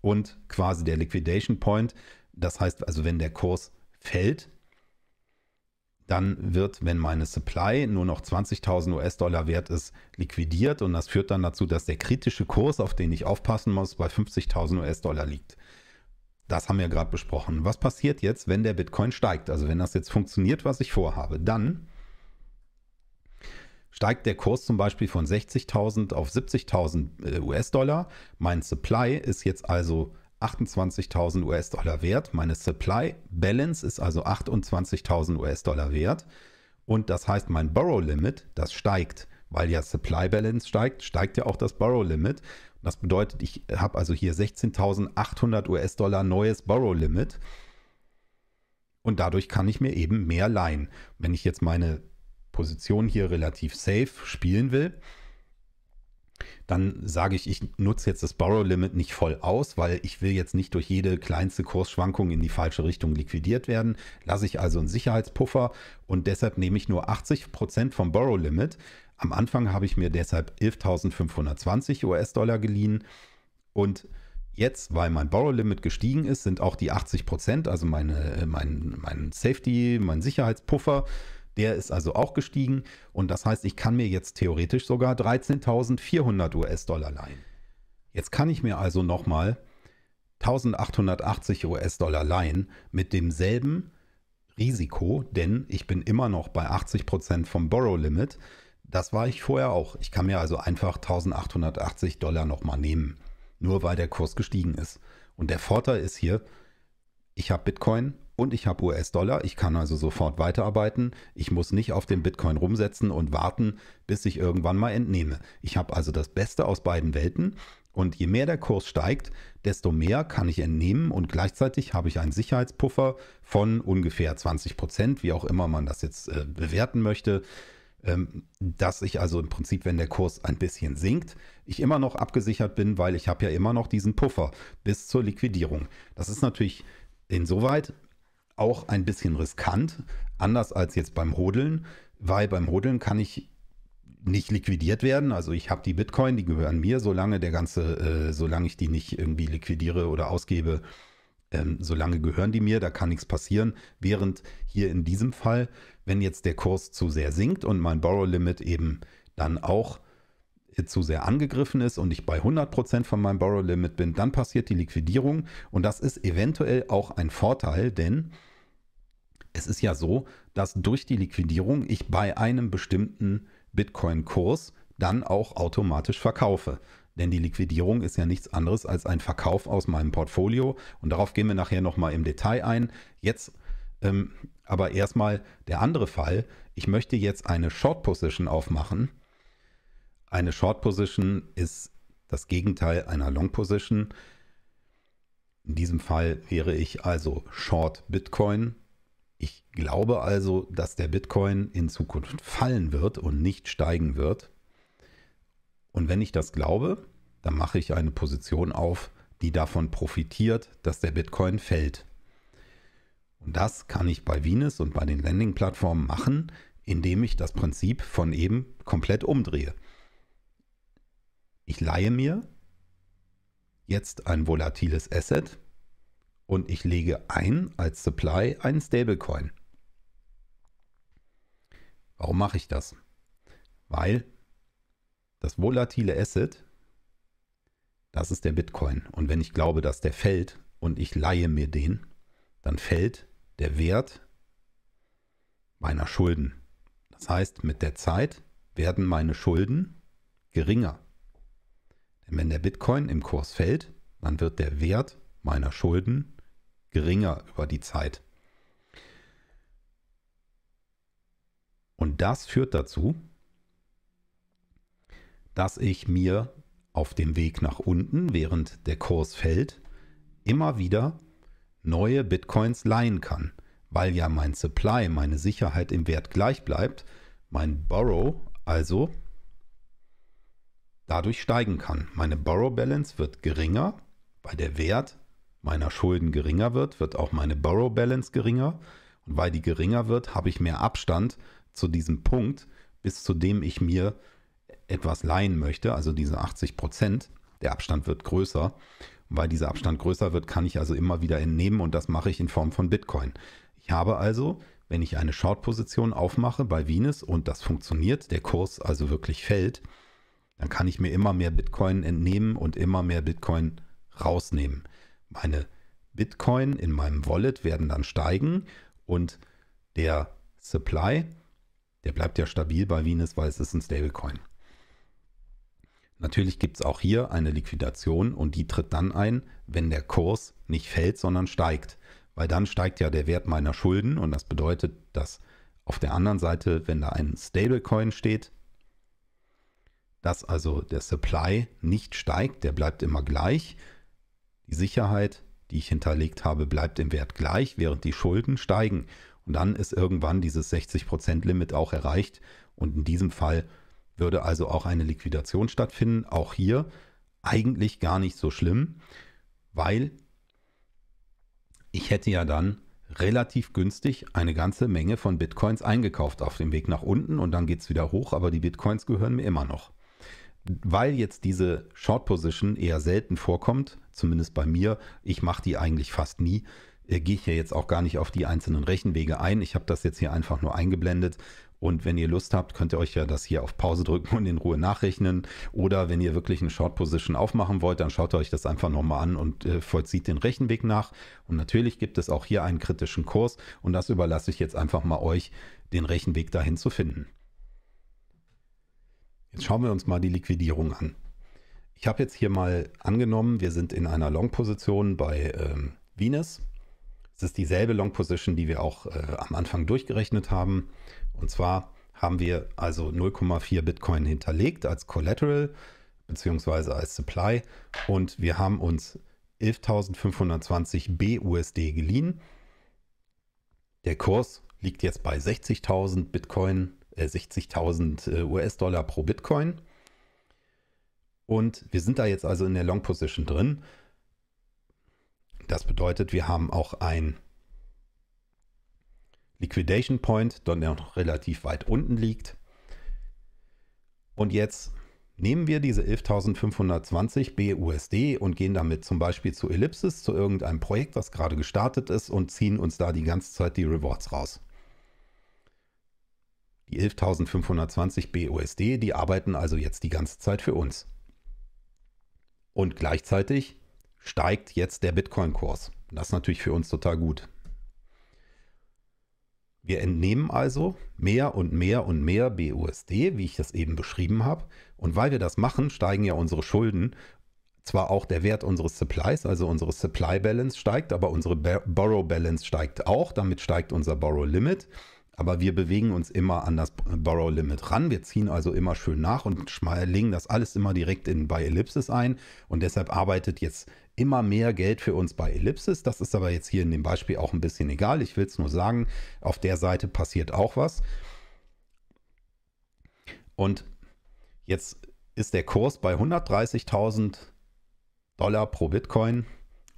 und quasi der Liquidation Point. Das heißt also, wenn der Kurs fällt, dann wird, wenn meine Supply nur noch zwanzigtausend U S-Dollar wert ist, liquidiert. Und das führt dann dazu, dass der kritische Kurs, auf den ich aufpassen muss, bei fünfzigtausend U S-Dollar liegt. Das haben wir gerade besprochen. Was passiert jetzt, wenn der Bitcoin steigt? Also wenn das jetzt funktioniert, was ich vorhabe, dann steigt der Kurs zum Beispiel von sechzigtausend auf siebzigtausend U S-Dollar. Mein Supply ist jetzt also achtundzwanzigtausend U S-Dollar wert. Meine Supply Balance ist also achtundzwanzigtausend U S-Dollar wert. Und das heißt, mein Borrow Limit, das steigt. Weil ja Supply Balance steigt, steigt ja auch das Borrow Limit. Das bedeutet, ich habe also hier sechzehntausendachthundert U S-Dollar neues Borrow-Limit und dadurch kann ich mir eben mehr leihen. Wenn ich jetzt meine Position hier relativ safe spielen will, dann sage ich, ich nutze jetzt das Borrow-Limit nicht voll aus, weil ich will jetzt nicht durch jede kleinste Kursschwankung in die falsche Richtung liquidiert werden. Lasse ich also einen Sicherheitspuffer und deshalb nehme ich nur achtzig Prozent vom Borrow-Limit. Am Anfang habe ich mir deshalb elftausendfünfhundertzwanzig U S-Dollar geliehen und jetzt, weil mein Borrow-Limit gestiegen ist, sind auch die achtzig Prozent, also meine, mein, mein Safety, mein Sicherheitspuffer, der ist also auch gestiegen und das heißt, ich kann mir jetzt theoretisch sogar dreizehntausendvierhundert U S-Dollar leihen. Jetzt kann ich mir also nochmal eintausendachthundertachtzig U S-Dollar leihen mit demselben Risiko, denn ich bin immer noch bei achtzig Prozent vom Borrow-Limit. Das war ich vorher auch. Ich kann mir also einfach eintausendachthundertachtzig Dollar nochmal nehmen, nur weil der Kurs gestiegen ist. Und der Vorteil ist hier, ich habe Bitcoin und ich habe U S-Dollar. Ich kann also sofort weiterarbeiten. Ich muss nicht auf den Bitcoin rumsetzen und warten, bis ich irgendwann mal entnehme. Ich habe also das Beste aus beiden Welten. Und je mehr der Kurs steigt, desto mehr kann ich entnehmen. Und gleichzeitig habe ich einen Sicherheitspuffer von ungefähr zwanzig Prozent, wie auch immer man das jetzt äh, bewerten möchte. Dass ich also im Prinzip, wenn der Kurs ein bisschen sinkt, ich immer noch abgesichert bin, weil ich habe ja immer noch diesen Puffer bis zur Liquidierung. Das ist natürlich insoweit auch ein bisschen riskant, anders als jetzt beim Hodeln, weil beim Hodeln kann ich nicht liquidiert werden. Also ich habe die Bitcoin, die gehören mir, solange der ganze, äh, solange ich die nicht irgendwie liquidiere oder ausgebe, ähm, solange gehören die mir, da kann nichts passieren. Während hier in diesem Fall, wenn jetzt der Kurs zu sehr sinkt und mein Borrow-Limit eben dann auch zu sehr angegriffen ist und ich bei hundert Prozent von meinem Borrow-Limit bin, dann passiert die Liquidierung. Und das ist eventuell auch ein Vorteil, denn es ist ja so, dass durch die Liquidierung ich bei einem bestimmten Bitcoin-Kurs dann auch automatisch verkaufe. Denn die Liquidierung ist ja nichts anderes als ein Verkauf aus meinem Portfolio. Und darauf gehen wir nachher nochmal im Detail ein. Jetzt ähm, aber erstmal der andere Fall. Ich möchte jetzt eine Short Position aufmachen. Eine Short Position ist das Gegenteil einer Long Position. In diesem Fall wäre ich also Short Bitcoin. Ich glaube also, dass der Bitcoin in Zukunft fallen wird und nicht steigen wird. Und wenn ich das glaube, dann mache ich eine Position auf, die davon profitiert, dass der Bitcoin fällt. Und das kann ich bei Venus und bei den Lending-Plattformen machen, indem ich das Prinzip von eben komplett umdrehe. Ich leihe mir jetzt ein volatiles Asset und ich lege ein als Supply einen Stablecoin. Warum mache ich das? Weil das volatile Asset, das ist der Bitcoin. Und wenn ich glaube, dass der fällt und ich leihe mir den, dann fällt der Wert meiner Schulden. Das heißt, mit der Zeit werden meine Schulden geringer. Denn wenn der Bitcoin im Kurs fällt, dann wird der Wert meiner Schulden geringer über die Zeit. Und das führt dazu, dass ich mir auf dem Weg nach unten, während der Kurs fällt, immer wieder neue Bitcoins leihen kann, weil ja mein Supply, meine Sicherheit im Wert gleich bleibt, mein Borrow also dadurch steigen kann. Meine Borrow Balance wird geringer, weil der Wert meiner Schulden geringer wird, wird auch meine Borrow Balance geringer und weil die geringer wird, habe ich mehr Abstand zu diesem Punkt, bis zu dem ich mir etwas leihen möchte, also diese achtzig Prozent, der Abstand wird größer. Und weil dieser Abstand größer wird, kann ich also immer wieder entnehmen und das mache ich in Form von Bitcoin. Ich habe also, wenn ich eine Short-Position aufmache bei Venus und das funktioniert, der Kurs also wirklich fällt, dann kann ich mir immer mehr Bitcoin entnehmen und immer mehr Bitcoin rausnehmen. Meine Bitcoin in meinem Wallet werden dann steigen und der Supply, der bleibt ja stabil bei Venus, weil es ist ein Stablecoin. Natürlich gibt es auch hier eine Liquidation und die tritt dann ein, wenn der Kurs nicht fällt, sondern steigt. Weil dann steigt ja der Wert meiner Schulden und das bedeutet, dass auf der anderen Seite, wenn da ein Stablecoin steht, dass also der Supply nicht steigt, der bleibt immer gleich. Die Sicherheit, die ich hinterlegt habe, bleibt im Wert gleich, während die Schulden steigen. Und dann ist irgendwann dieses sechzig Prozent Limit auch erreicht und in diesem Fall würde also auch eine Liquidation stattfinden. Auch hier eigentlich gar nicht so schlimm, weil ich hätte ja dann relativ günstig eine ganze Menge von Bitcoins eingekauft auf dem Weg nach unten und dann geht es wieder hoch, aber die Bitcoins gehören mir immer noch. Weil jetzt diese Short Position eher selten vorkommt, zumindest bei mir, ich mache die eigentlich fast nie, gehe ich hier jetzt auch gar nicht auf die einzelnen Rechenwege ein. Ich habe das jetzt hier einfach nur eingeblendet. Und wenn ihr Lust habt, könnt ihr euch ja das hier auf Pause drücken und in Ruhe nachrechnen. Oder wenn ihr wirklich eine Short Position aufmachen wollt, dann schaut euch das einfach nochmal an und äh, vollzieht den Rechenweg nach. Und natürlich gibt es auch hier einen kritischen Kurs. Und das überlasse ich jetzt einfach mal euch, den Rechenweg dahin zu finden. Jetzt schauen wir uns mal die Liquidierung an. Ich habe jetzt hier mal angenommen, wir sind in einer Long-Position bei ähm, Venus. Es ist dieselbe Long Position, die wir auch äh, am Anfang durchgerechnet haben. Und zwar haben wir also null Komma vier Bitcoin hinterlegt als Collateral bzw. als Supply. Und wir haben uns elftausendfünfhundertzwanzig B U S D geliehen. Der Kurs liegt jetzt bei sechzigtausend Bitcoin, äh, sechzigtausend U S-Dollar pro Bitcoin. Und wir sind da jetzt also in der Long Position drin. Das bedeutet, wir haben auch ein Liquidation Point, der noch relativ weit unten liegt. Und jetzt Nehmen wir diese elftausendfünfhundertzwanzig B U S D und gehen damit zum Beispiel zu Ellipsis, zu irgendeinem Projekt, was gerade gestartet ist, und ziehen uns da die ganze Zeit die Rewards raus. Die elftausendfünfhundertzwanzig B U S D, die arbeiten also jetzt die ganze Zeit für uns. Und gleichzeitig steigt jetzt der Bitcoin-Kurs. Das ist natürlich für uns total gut. Wir entnehmen also mehr und mehr und mehr B U S D, wie ich das eben beschrieben habe. Und weil wir das machen, steigen ja unsere Schulden. Zwar auch der Wert unseres Supplies, also unsere Supply Balance steigt, aber unsere Borrow Balance steigt auch. Damit steigt unser Borrow Limit. Aber wir bewegen uns immer an das Borrow Limit ran. Wir ziehen also immer schön nach und legen das alles immer direkt in, bei Ellipsis ein. Und deshalb arbeitet jetzt immer mehr Geld für uns bei Ellipsis. Das ist aber jetzt hier in dem Beispiel auch ein bisschen egal. Ich will es nur sagen, auf der Seite passiert auch was. Und jetzt ist der Kurs bei hundertdreißigtausend Dollar pro Bitcoin.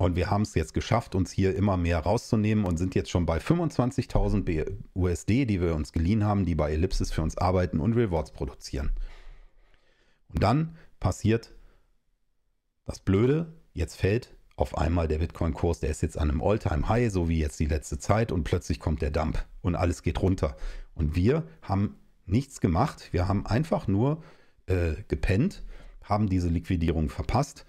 Und wir haben es jetzt geschafft, uns hier immer mehr rauszunehmen und sind jetzt schon bei fünfundzwanzigtausend U S D, die wir uns geliehen haben, die bei Ellipsis für uns arbeiten und Rewards produzieren. Und dann passiert das Blöde. Jetzt fällt auf einmal der Bitcoin-Kurs, der ist jetzt an einem All-Time-High, so wie jetzt die letzte Zeit, und plötzlich kommt der Dump und alles geht runter. Und wir haben nichts gemacht, wir haben einfach nur äh, gepennt, haben diese Liquidierung verpasst.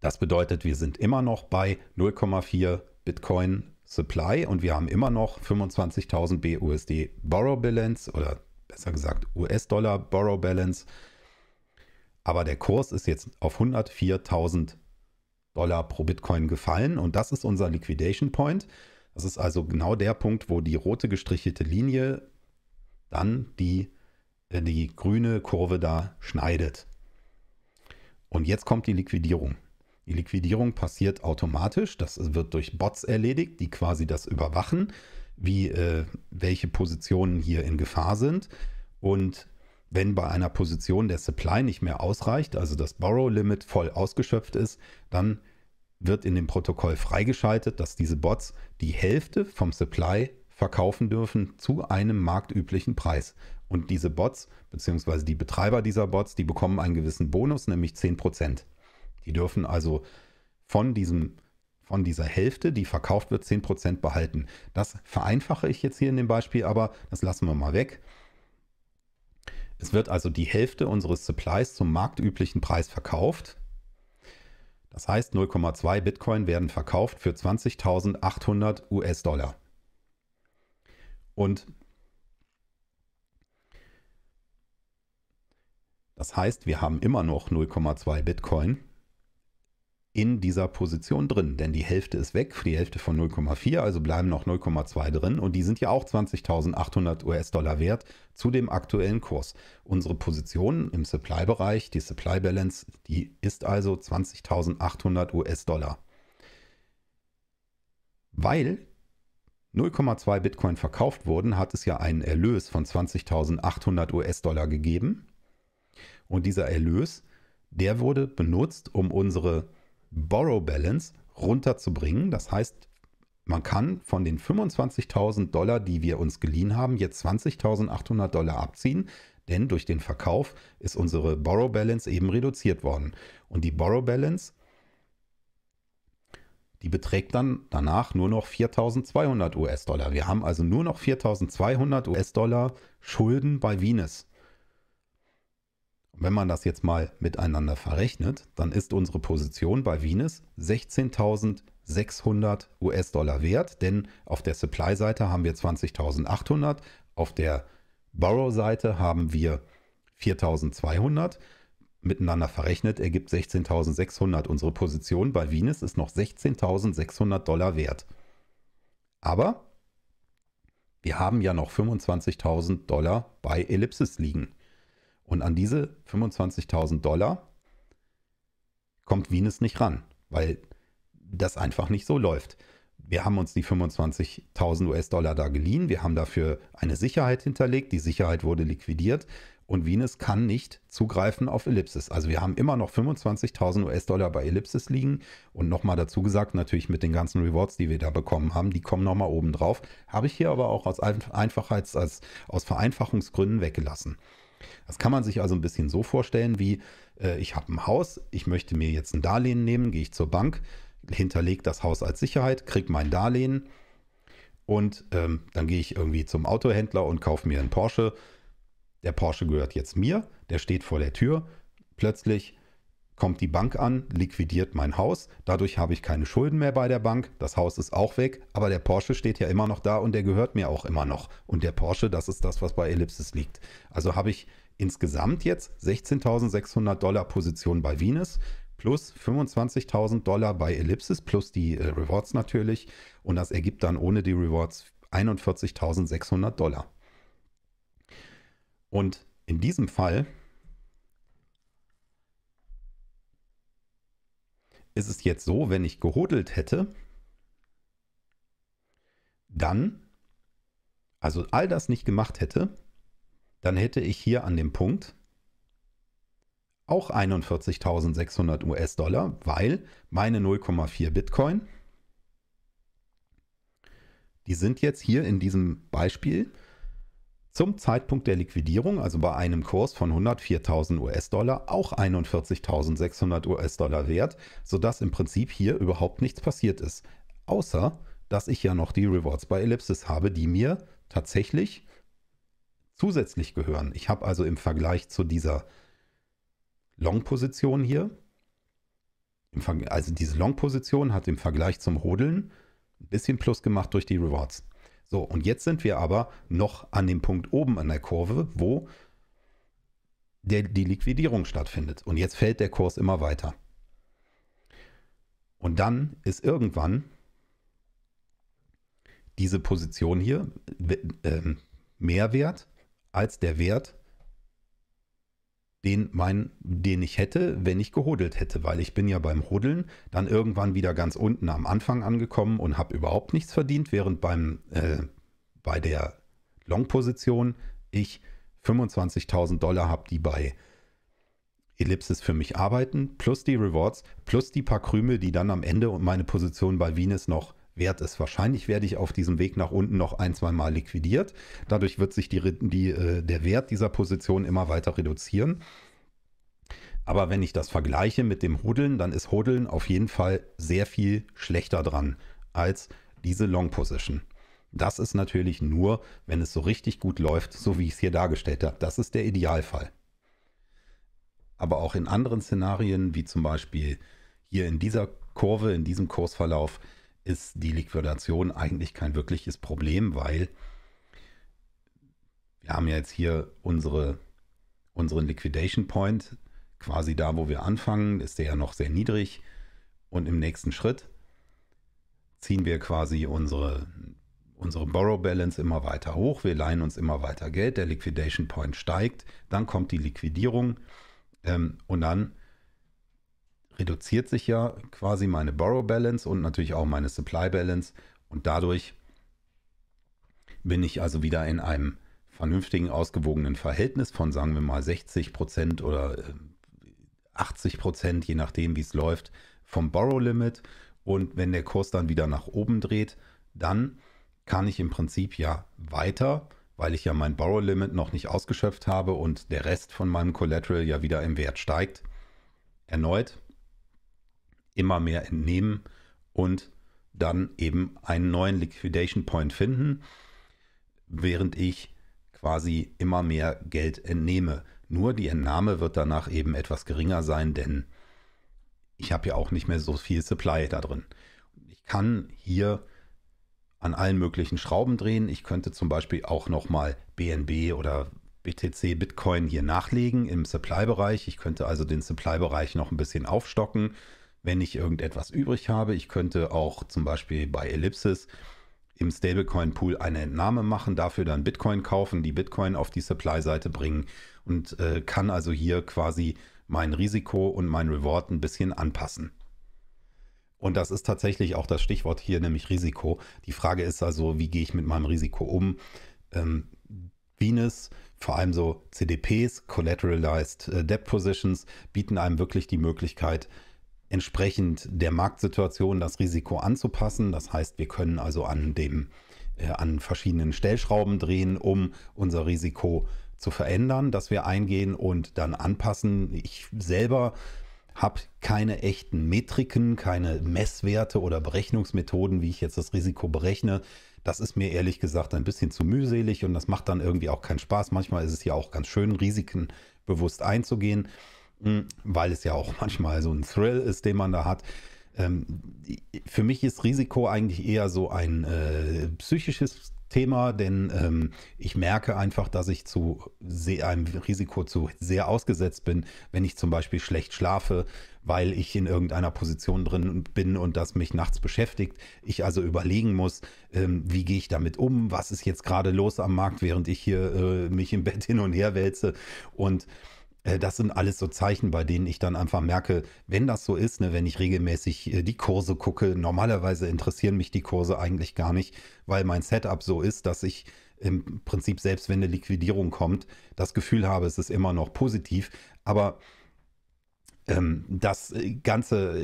Das bedeutet, wir sind immer noch bei null Komma vier Bitcoin Supply und wir haben immer noch fünfundzwanzigtausend B U S D Borrow Balance, oder besser gesagt U S-Dollar Borrow Balance. Aber der Kurs ist jetzt auf hundertviertausend Dollar pro Bitcoin gefallen und das ist unser Liquidation Point. Das ist also genau der Punkt, wo die rote gestrichelte Linie dann die, die grüne Kurve da schneidet. Und jetzt kommt die Liquidierung. Die Liquidierung passiert automatisch. Das wird durch Bots erledigt, die quasi das überwachen, wie äh, welche Positionen hier in Gefahr sind. Und wenn bei einer Position der Supply nicht mehr ausreicht, also das Borrow-Limit voll ausgeschöpft ist, dann wird in dem Protokoll freigeschaltet, dass diese Bots die Hälfte vom Supply verkaufen dürfen zu einem marktüblichen Preis. Und diese Bots, beziehungsweise die Betreiber dieser Bots, die bekommen einen gewissen Bonus, nämlich zehn Prozent. Die dürfen also von diesem von dieser Hälfte, die verkauft wird, zehn Prozent behalten. Das vereinfache ich jetzt hier in dem Beispiel, aber das lassen wir mal weg. Es wird also die Hälfte unseres Supplies zum marktüblichen Preis verkauft. Das heißt, null Komma zwei Bitcoin werden verkauft für zwanzigtausendachthundert U S-Dollar. Und das heißt, wir haben immer noch null Komma zwei Bitcoin in dieser Position drin, denn die Hälfte ist weg, die Hälfte von null Komma vier, also bleiben noch null Komma zwei drin und die sind ja auch zwanzigtausendachthundert U S-Dollar wert zu dem aktuellen Kurs. Unsere Position im Supply-Bereich, die Supply-Balance, die ist also zwanzigtausendachthundert U S-Dollar. Weil null Komma zwei Bitcoin verkauft wurden, hat es ja einen Erlös von zwanzigtausendachthundert U S-Dollar gegeben und dieser Erlös, der wurde benutzt, um unsere Borrow Balance runterzubringen. Das heißt, man kann von den fünfundzwanzigtausend Dollar, die wir uns geliehen haben, jetzt zwanzigtausendachthundert Dollar abziehen, denn durch den Verkauf ist unsere Borrow Balance eben reduziert worden. Und die Borrow Balance, die beträgt dann danach nur noch viertausendzweihundert U S-Dollar. Wir haben also nur noch viertausendzweihundert U S-Dollar Schulden bei Venus. Wenn man das jetzt mal miteinander verrechnet, dann ist unsere Position bei Venus sechzehntausendsechshundert U S-Dollar wert, denn auf der Supply-Seite haben wir zwanzigtausendachthundert, auf der Borrow-Seite haben wir viertausendzweihundert. Miteinander verrechnet ergibt sechzehntausendsechshundert. Unsere Position bei Venus ist noch sechzehntausendsechshundert Dollar wert. Aber wir haben ja noch fünfundzwanzigtausend Dollar bei Ellipsis liegen. Und an diese fünfundzwanzigtausend Dollar kommt Venus nicht ran, weil das einfach nicht so läuft. Wir haben uns die fünfundzwanzigtausend U S-Dollar da geliehen, wir haben dafür eine Sicherheit hinterlegt, die Sicherheit wurde liquidiert und Venus kann nicht zugreifen auf Ellipsis. Also wir haben immer noch fünfundzwanzigtausend U S-Dollar bei Ellipsis liegen und nochmal dazu gesagt, natürlich mit den ganzen Rewards, die wir da bekommen haben, die kommen nochmal oben drauf, habe ich hier aber auch aus Einfachheits-, als, aus Vereinfachungsgründen weggelassen. Das kann man sich also ein bisschen so vorstellen wie, äh, ich habe ein Haus, ich möchte mir jetzt ein Darlehen nehmen, gehe ich zur Bank, hinterlege das Haus als Sicherheit, kriege mein Darlehen und ähm, dann gehe ich irgendwie zum Autohändler und kaufe mir einen Porsche. Der Porsche gehört jetzt mir, der steht vor der Tür, plötzlich kommt die Bank an, liquidiert mein Haus, dadurch habe ich keine Schulden mehr bei der Bank, das Haus ist auch weg, aber der Porsche steht ja immer noch da und der gehört mir auch immer noch. Und der Porsche, das ist das, was bei Ellipsis liegt. Also habe ich insgesamt jetzt sechzehntausendsechshundert Dollar Position bei Venus plus fünfundzwanzigtausend Dollar bei Ellipsis plus die äh, Rewards natürlich und das ergibt dann ohne die Rewards einundvierzigtausendsechshundert Dollar. Und in diesem Fall ist es jetzt so, wenn ich gehodelt hätte, dann, also all das nicht gemacht hätte, dann hätte ich hier an dem Punkt auch einundvierzigtausendsechshundert US-Dollar, weil meine null Komma vier Bitcoin, die sind jetzt hier in diesem Beispiel zum Zeitpunkt der Liquidierung, also bei einem Kurs von hundertviertausend US-Dollar, auch einundvierzigtausendsechshundert US-Dollar wert, sodass im Prinzip hier überhaupt nichts passiert ist. Außer, dass ich ja noch die Rewards bei Ellipsis habe, die mir tatsächlich zusätzlich gehören. Ich habe also im Vergleich zu dieser Long-Position hier, also diese Long-Position hat im Vergleich zum Hodeln ein bisschen Plus gemacht durch die Rewards. So, und jetzt sind wir aber noch an dem Punkt oben an der Kurve, wo der, die Liquidierung stattfindet. Und jetzt fällt der Kurs immer weiter. Und dann ist irgendwann diese Position hier äh, mehr wert als der Wert, den, mein, den ich hätte, wenn ich gehodelt hätte. Weil ich bin ja beim Hodeln dann irgendwann wieder ganz unten am Anfang angekommen und habe überhaupt nichts verdient, während beim, äh, bei der Long-Position ich fünfundzwanzigtausend Dollar habe, die bei Ellipsis für mich arbeiten, plus die Rewards, plus die paar Krümel, die dann am Ende und meine Position bei Venus noch wert ist. Wahrscheinlich werde ich auf diesem Weg nach unten noch ein, zwei Mal liquidiert. Dadurch wird sich die, die, äh, der Wert dieser Position immer weiter reduzieren. Aber wenn ich das vergleiche mit dem Hodeln, dann ist Hodeln auf jeden Fall sehr viel schlechter dran als diese Long Position. Das ist natürlich nur, wenn es so richtig gut läuft, so wie ich es hier dargestellt habe. Das ist der Idealfall. Aber auch in anderen Szenarien, wie zum Beispiel hier in dieser Kurve, in diesem Kursverlauf, ist die Liquidation eigentlich kein wirkliches Problem, weil wir haben ja jetzt hier unsere, unseren Liquidation Point, quasi da, wo wir anfangen, ist der ja noch sehr niedrig und im nächsten Schritt ziehen wir quasi unsere, unsere Borrow Balance immer weiter hoch, wir leihen uns immer weiter Geld, der Liquidation Point steigt, dann kommt die Liquidierung ähm, und dann reduziert sich ja quasi meine Borrow Balance und natürlich auch meine Supply Balance und dadurch bin ich also wieder in einem vernünftigen, ausgewogenen Verhältnis von, sagen wir mal, sechzig Prozent oder achtzig Prozent, je nachdem wie es läuft, vom Borrow Limit und wenn der Kurs dann wieder nach oben dreht, dann kann ich im Prinzip ja weiter, weil ich ja mein Borrow Limit noch nicht ausgeschöpft habe und der Rest von meinem Collateral ja wieder im Wert steigt, erneut immer mehr entnehmen und dann eben einen neuen Liquidation Point finden, während ich quasi immer mehr Geld entnehme. Nur die Entnahme wird danach eben etwas geringer sein, denn ich habe ja auch nicht mehr so viel Supply da drin. Ich kann hier an allen möglichen Schrauben drehen. Ich könnte zum Beispiel auch nochmal B N B oder B T C, Bitcoin hier nachlegen im Supply-Bereich. Ich könnte also den Supply-Bereich noch ein bisschen aufstocken, wenn ich irgendetwas übrig habe. Ich könnte auch zum Beispiel bei Ellipsis im Stablecoin-Pool eine Entnahme machen, dafür dann Bitcoin kaufen, die Bitcoin auf die Supply-Seite bringen und äh, kann also hier quasi mein Risiko und mein Reward ein bisschen anpassen. Und das ist tatsächlich auch das Stichwort hier, nämlich Risiko. Die Frage ist also, wie gehe ich mit meinem Risiko um? Ähm, Venus, vor allem so C D Ps, Collateralized Debt Positions, bieten einem wirklich die Möglichkeit, entsprechend der Marktsituation das Risiko anzupassen. Das heißt, wir können also an, dem, äh, an verschiedenen Stellschrauben drehen, um unser Risiko zu verändern, dass wir eingehen und dann anpassen. Ich selber habe keine echten Metriken, keine Messwerte oder Berechnungsmethoden, wie ich jetzt das Risiko berechne. Das ist mir ehrlich gesagt ein bisschen zu mühselig und das macht dann irgendwie auch keinen Spaß. Manchmal ist es ja auch ganz schön, Risiken bewusst einzugehen, weil es ja auch manchmal so ein Thrill ist, den man da hat. Für mich ist Risiko eigentlich eher so ein äh, psychisches Thema, denn ähm, ich merke einfach, dass ich zu sehr, einem Risiko zu sehr ausgesetzt bin, wenn ich zum Beispiel schlecht schlafe, weil ich in irgendeiner Position drin bin und das mich nachts beschäftigt. Ich also überlegen muss, ähm, wie gehe ich damit um, was ist jetzt gerade los am Markt, während ich hier äh, mich im Bett hin und her wälze. Und das sind alles so Zeichen, bei denen ich dann einfach merke, wenn das so ist, ne, wenn ich regelmäßig die Kurse gucke, normalerweise interessieren mich die Kurse eigentlich gar nicht, weil mein Setup so ist, dass ich im Prinzip, selbst wenn eine Liquidierung kommt, das Gefühl habe, es ist immer noch positiv. Aber ähm, das Ganze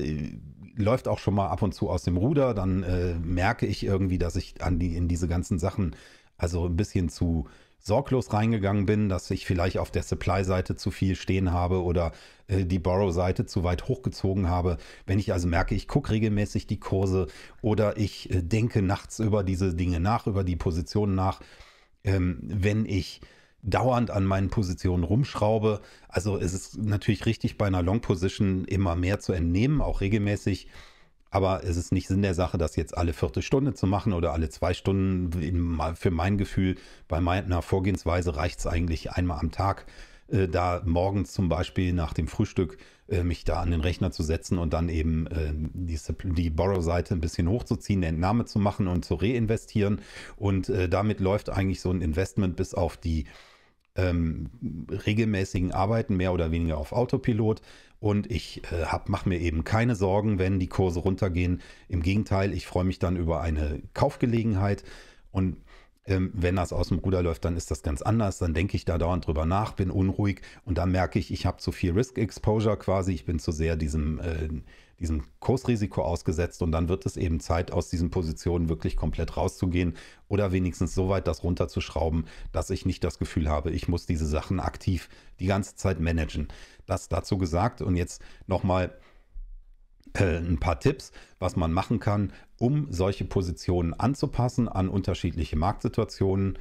läuft auch schon mal ab und zu aus dem Ruder. Dann äh, merke ich irgendwie, dass ich an die, in diese ganzen Sachen also ein bisschen zu sorglos reingegangen bin, dass ich vielleicht auf der Supply-Seite zu viel stehen habe oder äh, die Borrow-Seite zu weit hochgezogen habe. Wenn ich also merke, ich gucke regelmäßig die Kurse oder ich äh, denke nachts über diese Dinge nach, über die Positionen nach, ähm, wenn ich dauernd an meinen Positionen rumschraube. Also es ist natürlich richtig, bei einer Long-Position immer mehr zu entnehmen, auch regelmäßig. Aber es ist nicht Sinn der Sache, das jetzt alle Viertelstunde zu machen oder alle zwei Stunden. Für mein Gefühl, bei meiner Vorgehensweise reicht es eigentlich einmal am Tag, äh, da morgens zum Beispiel nach dem Frühstück äh, mich da an den Rechner zu setzen und dann eben äh, die, die Borrow-Seite ein bisschen hochzuziehen, eine Entnahme zu machen und zu reinvestieren. Und äh, damit läuft eigentlich so ein Investment bis auf die ähm, regelmäßigen Arbeiten mehr oder weniger auf Autopilot. Und ich äh, mache mir eben keine Sorgen, wenn die Kurse runtergehen. Im Gegenteil, ich freue mich dann über eine Kaufgelegenheit. Und ähm, wenn das aus dem Ruder läuft, dann ist das ganz anders. Dann denke ich da dauernd drüber nach, bin unruhig. Und dann merke ich, ich habe zu viel Risk Exposure quasi. Ich bin zu sehr diesem, äh, diesem Kursrisiko ausgesetzt. Und dann wird es eben Zeit, aus diesen Positionen wirklich komplett rauszugehen. Oder wenigstens so weit das runterzuschrauben, dass ich nicht das Gefühl habe, ich muss diese Sachen aktiv die ganze Zeit managen. Das dazu gesagt und jetzt nochmal äh, ein paar Tipps, was man machen kann, um solche Positionen anzupassen an unterschiedliche Marktsituationen.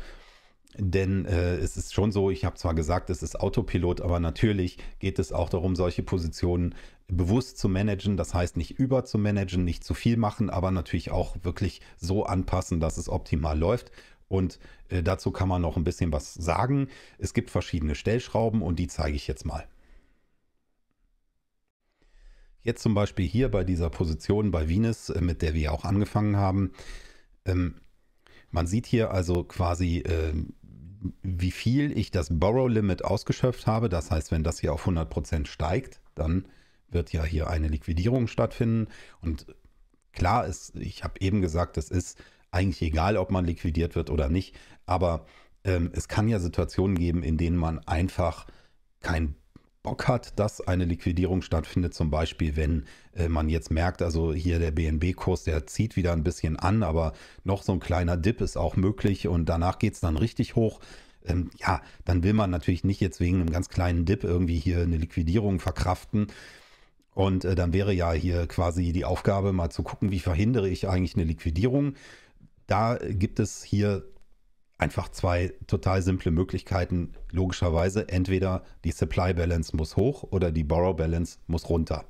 Denn äh, es ist schon so, ich habe zwar gesagt, es ist Autopilot, aber natürlich geht es auch darum, solche Positionen bewusst zu managen. Das heißt, nicht über zu managen, nicht zu viel machen, aber natürlich auch wirklich so anpassen, dass es optimal läuft. Und äh, dazu kann man noch ein bisschen was sagen. Es gibt verschiedene Stellschrauben und die zeige ich jetzt mal. Jetzt zum Beispiel hier bei dieser Position bei Venus, mit der wir auch angefangen haben. Ähm, man sieht hier also quasi, äh, wie viel ich das Borrow-Limit ausgeschöpft habe. Das heißt, wenn das hier auf hundert Prozent steigt, dann wird ja hier eine Liquidierung stattfinden. Und klar ist, ich habe eben gesagt, es ist eigentlich egal, ob man liquidiert wird oder nicht. Aber ähm, es kann ja Situationen geben, in denen man einfach kein Bock hat, dass eine Liquidierung stattfindet, zum Beispiel, wenn äh, man jetzt merkt, also hier der B N B-Kurs, der zieht wieder ein bisschen an, aber noch so ein kleiner Dip ist auch möglich und danach geht es dann richtig hoch. Ähm, ja, dann will man natürlich nicht jetzt wegen einem ganz kleinen Dip irgendwie hier eine Liquidierung verkraften. Und äh, dann wäre ja hier quasi die Aufgabe, mal zu gucken, wie verhindere ich eigentlich eine Liquidierung. Da gibt es hier einfach zwei total simple Möglichkeiten, logischerweise. Entweder die Supply Balance muss hoch oder die Borrow Balance muss runter.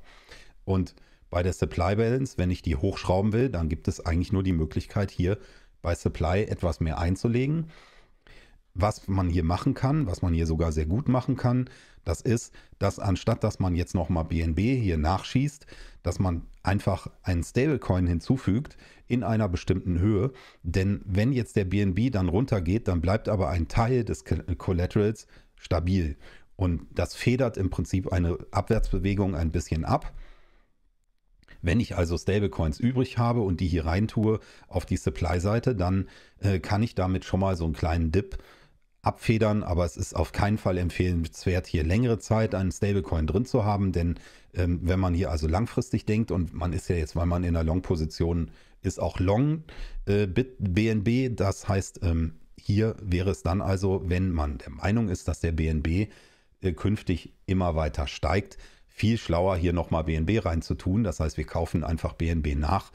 Und bei der Supply Balance, wenn ich die hochschrauben will, dann gibt es eigentlich nur die Möglichkeit, hier bei Supply etwas mehr einzulegen. Was man hier machen kann, was man hier sogar sehr gut machen kann, das ist, dass anstatt, dass man jetzt nochmal B N B hier nachschießt, dass man einfach einen Stablecoin hinzufügt in einer bestimmten Höhe. Denn wenn jetzt der B N B dann runtergeht, dann bleibt aber ein Teil des Collaterals stabil. Und das federt im Prinzip eine Abwärtsbewegung ein bisschen ab. Wenn ich also Stablecoins übrig habe und die hier rein tue auf die Supply-Seite, dann äh, kann ich damit schon mal so einen kleinen Dip abfedern, aber es ist auf keinen Fall empfehlenswert, hier längere Zeit einen Stablecoin drin zu haben, denn ähm, wenn man hier also langfristig denkt und man ist ja jetzt, weil man in der Long-Position ist, auch Long äh, B N B, das heißt, ähm, Hier wäre es dann also, wenn man der Meinung ist, dass der B N B äh, künftig immer weiter steigt, viel schlauer hier nochmal B N B reinzutun. Das heißt, wir kaufen einfach B N B nach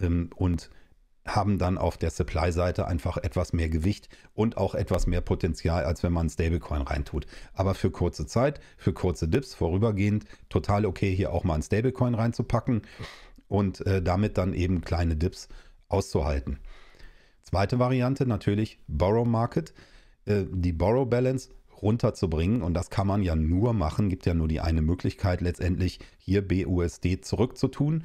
ähm, und haben dann auf der Supply-Seite einfach etwas mehr Gewicht und auch etwas mehr Potenzial, als wenn man Stablecoin reintut. Aber für kurze Zeit, für kurze Dips, vorübergehend, total okay, hier auch mal ein Stablecoin reinzupacken und äh, damit dann eben kleine Dips auszuhalten. Zweite Variante natürlich Borrow Market, äh, die Borrow Balance runterzubringen, und das kann man ja nur machen, gibt ja nur die eine Möglichkeit letztendlich, hier B U S D zurückzutun.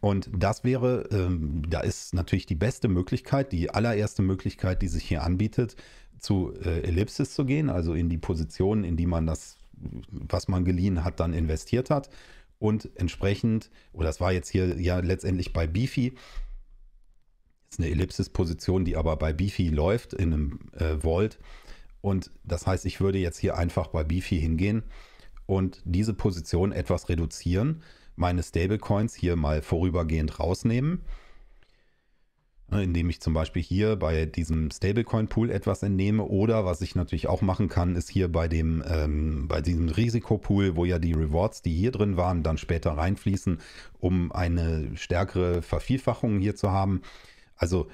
Und das wäre, ähm, da ist natürlich die beste Möglichkeit, die allererste Möglichkeit, die sich hier anbietet, zu äh, Ellipsis zu gehen, also in die Position, in die man das, was man geliehen hat, dann investiert hat. Und entsprechend, oder das war jetzt hier ja letztendlich bei Beefy, ist eine Ellipsis-Position, die aber bei Beefy läuft in einem äh, Vault. Und das heißt, ich würde jetzt hier einfach bei Beefy hingehen und diese Position etwas reduzieren, meine Stablecoins hier mal vorübergehend rausnehmen, indem ich zum Beispiel hier bei diesem Stablecoin-Pool etwas entnehme, oder was ich natürlich auch machen kann, ist hier bei dem ähm, bei diesem Risikopool, wo ja die Rewards, die hier drin waren, dann später reinfließen, um eine stärkere Vervielfachung hier zu haben. Also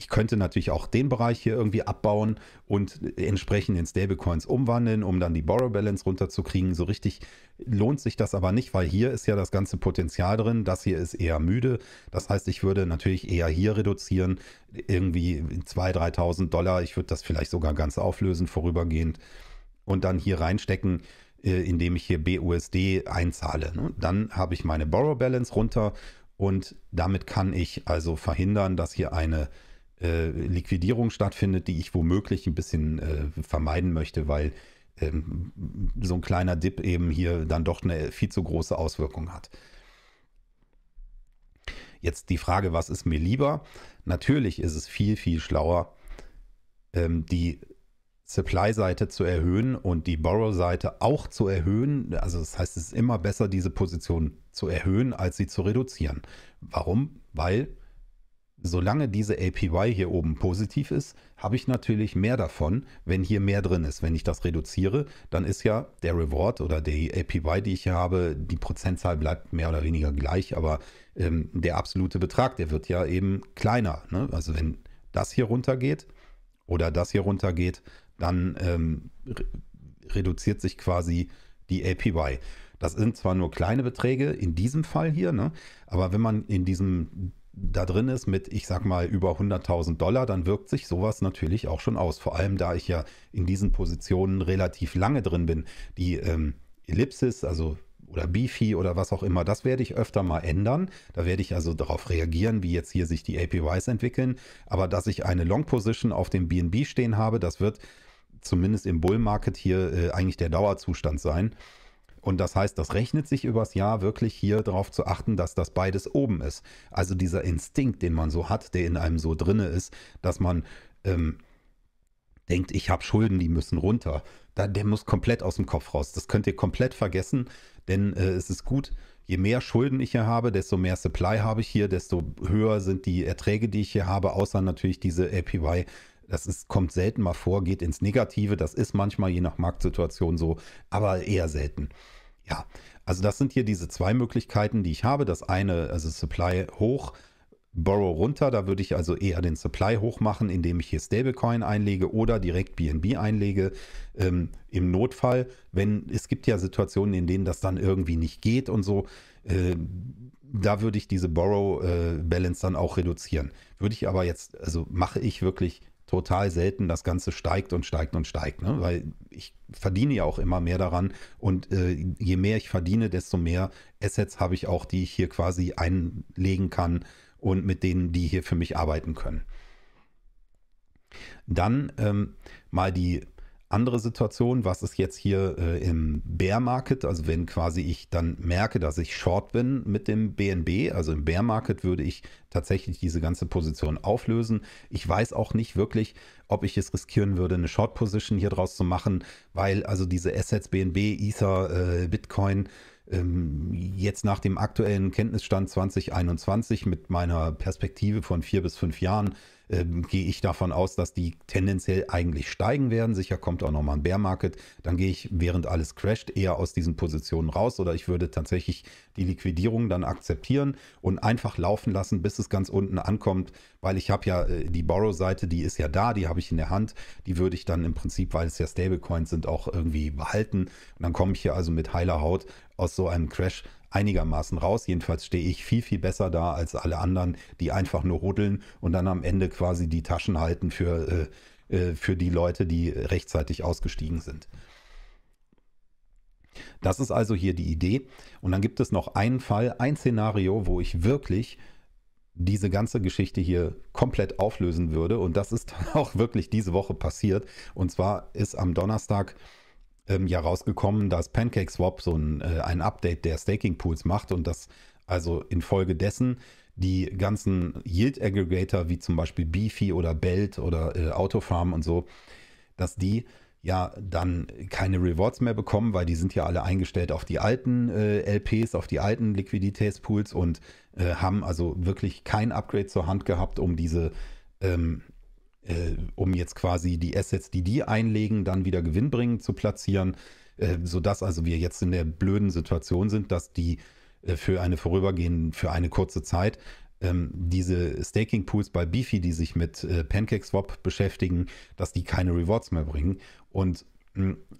ich könnte natürlich auch den Bereich hier irgendwie abbauen und entsprechend in Stablecoins umwandeln, um dann die Borrow Balance runterzukriegen. So richtig lohnt sich das aber nicht, weil hier ist ja das ganze Potenzial drin. Das hier ist eher müde. Das heißt, ich würde natürlich eher hier reduzieren, irgendwie zweitausend, dreitausend Dollar. Ich würde das vielleicht sogar ganz auflösen vorübergehend und dann hier reinstecken, indem ich hier B U S D einzahle. Dann habe ich meine Borrow Balance runter und damit kann ich also verhindern, dass hier eine Liquidierung stattfindet, die ich womöglich ein bisschen äh, vermeiden möchte, weil ähm, so ein kleiner Dip eben hier dann doch eine viel zu große Auswirkung hat. Jetzt die Frage, was ist mir lieber? Natürlich ist es viel, viel schlauer, ähm, die Supply-Seite zu erhöhen und die Borrow-Seite auch zu erhöhen. Also das heißt, es ist immer besser, diese Position zu erhöhen, als sie zu reduzieren. Warum? Weil solange diese A P Y hier oben positiv ist, habe ich natürlich mehr davon, wenn hier mehr drin ist. Wenn ich das reduziere, dann ist ja der Reward oder die A P Y, die ich hier habe, die Prozentzahl bleibt mehr oder weniger gleich, aber ähm, der absolute Betrag, der wird ja eben kleiner, ne? Also wenn das hier runtergeht oder das hier runtergeht, dann ähm, re- reduziert sich quasi die A P Y. Das sind zwar nur kleine Beträge in diesem Fall hier, ne? Aber wenn man in diesem da drin ist mit, ich sag mal, über hunderttausend Dollar, dann wirkt sich sowas natürlich auch schon aus. Vor allem, da ich ja in diesen Positionen relativ lange drin bin. Die ähm, Ellipsis, also oder Beefy oder was auch immer, das werde ich öfter mal ändern. Da werde ich also darauf reagieren, wie jetzt hier sich die A P Ys entwickeln. Aber dass ich eine Long Position auf dem B N B stehen habe, das wird zumindest im Bull Market hier äh, eigentlich der Dauerzustand sein. Und das heißt, das rechnet sich übers Jahr wirklich hier darauf zu achten, dass das beides oben ist. Also dieser Instinkt, den man so hat, der in einem so drin ist, dass man ähm, denkt, ich habe Schulden, die müssen runter. Da, der muss komplett aus dem Kopf raus. Das könnt ihr komplett vergessen, denn äh, es ist gut, je mehr Schulden ich hier habe, desto mehr Supply habe ich hier, desto höher sind die Erträge, die ich hier habe, außer natürlich diese A P Y. Das ist, kommt selten mal vor, geht ins Negative. Das ist manchmal je nach Marktsituation so, aber eher selten. Ja, also das sind hier diese zwei Möglichkeiten, die ich habe. Das eine, also Supply hoch, Borrow runter. Da würde ich also eher den Supply hoch machen, indem ich hier Stablecoin einlege oder direkt B N B einlege. Ähm, Im Notfall, wenn es gibt ja Situationen, in denen das dann irgendwie nicht geht und so, äh, da würde ich diese Borrow äh, Balance dann auch reduzieren. Würde ich aber jetzt, also mache ich wirklich total selten, das Ganze steigt und steigt und steigt, ne? Weil ich verdiene ja auch immer mehr daran und äh, je mehr ich verdiene, desto mehr Assets habe ich auch, die ich hier quasi einlegen kann und mit denen, die hier für mich arbeiten können. Dann ähm, mal die andere Situation, was ist jetzt hier äh, im Bear Market, also wenn quasi ich dann merke, dass ich short bin mit dem B N B, also im Bear Market würde ich tatsächlich diese ganze Position auflösen. Ich weiß auch nicht wirklich, ob ich es riskieren würde, eine Short Position hier draus zu machen, weil also diese Assets B N B, Ether, äh, Bitcoin ähm, jetzt nach dem aktuellen Kenntnisstand zweitausendeinundzwanzig mit meiner Perspektive von vier bis fünf Jahren ähm, gehe ich davon aus, dass die tendenziell eigentlich steigen werden. Sicher kommt auch nochmal ein Bear Market. Dann gehe ich, während alles crasht, eher aus diesen Positionen raus, oder ich würde tatsächlich die Liquidierung dann akzeptieren und einfach laufen lassen, bis es ganz unten ankommt, weil ich habe ja äh, die Borrow-Seite, die ist ja da, die habe ich in der Hand. Die würde ich dann im Prinzip, weil es ja Stablecoins sind, auch irgendwie behalten. Und dann komme ich hier also mit heiler Haut aus so einem Crash einigermaßen raus. Jedenfalls stehe ich viel, viel besser da als alle anderen, die einfach nur rudeln und dann am Ende quasi die Taschen halten für, äh, für die Leute, die rechtzeitig ausgestiegen sind. Das ist also hier die Idee. Und dann gibt es noch einen Fall, ein Szenario, wo ich wirklich diese ganze Geschichte hier komplett auflösen würde. Und das ist auch wirklich diese Woche passiert. Und zwar ist am Donnerstag ja rausgekommen, dass Pancakeswap so ein, ein Update der Staking-Pools macht und dass also infolgedessen die ganzen Yield-Aggregator wie zum Beispiel Beefy oder Belt oder äh, Autofarm und so, dass die ja dann keine Rewards mehr bekommen, weil die sind ja alle eingestellt auf die alten äh, L Ps, auf die alten Liquiditätspools und äh, haben also wirklich kein Upgrade zur Hand gehabt, um diese ähm, um jetzt quasi die Assets, die die einlegen, dann wieder gewinnbringend zu platzieren, sodass also wir jetzt in der blöden Situation sind, dass die für eine vorübergehende, für eine kurze Zeit diese Staking-Pools bei Beefy, die sich mit Pancakeswap beschäftigen, dass die keine Rewards mehr bringen. Und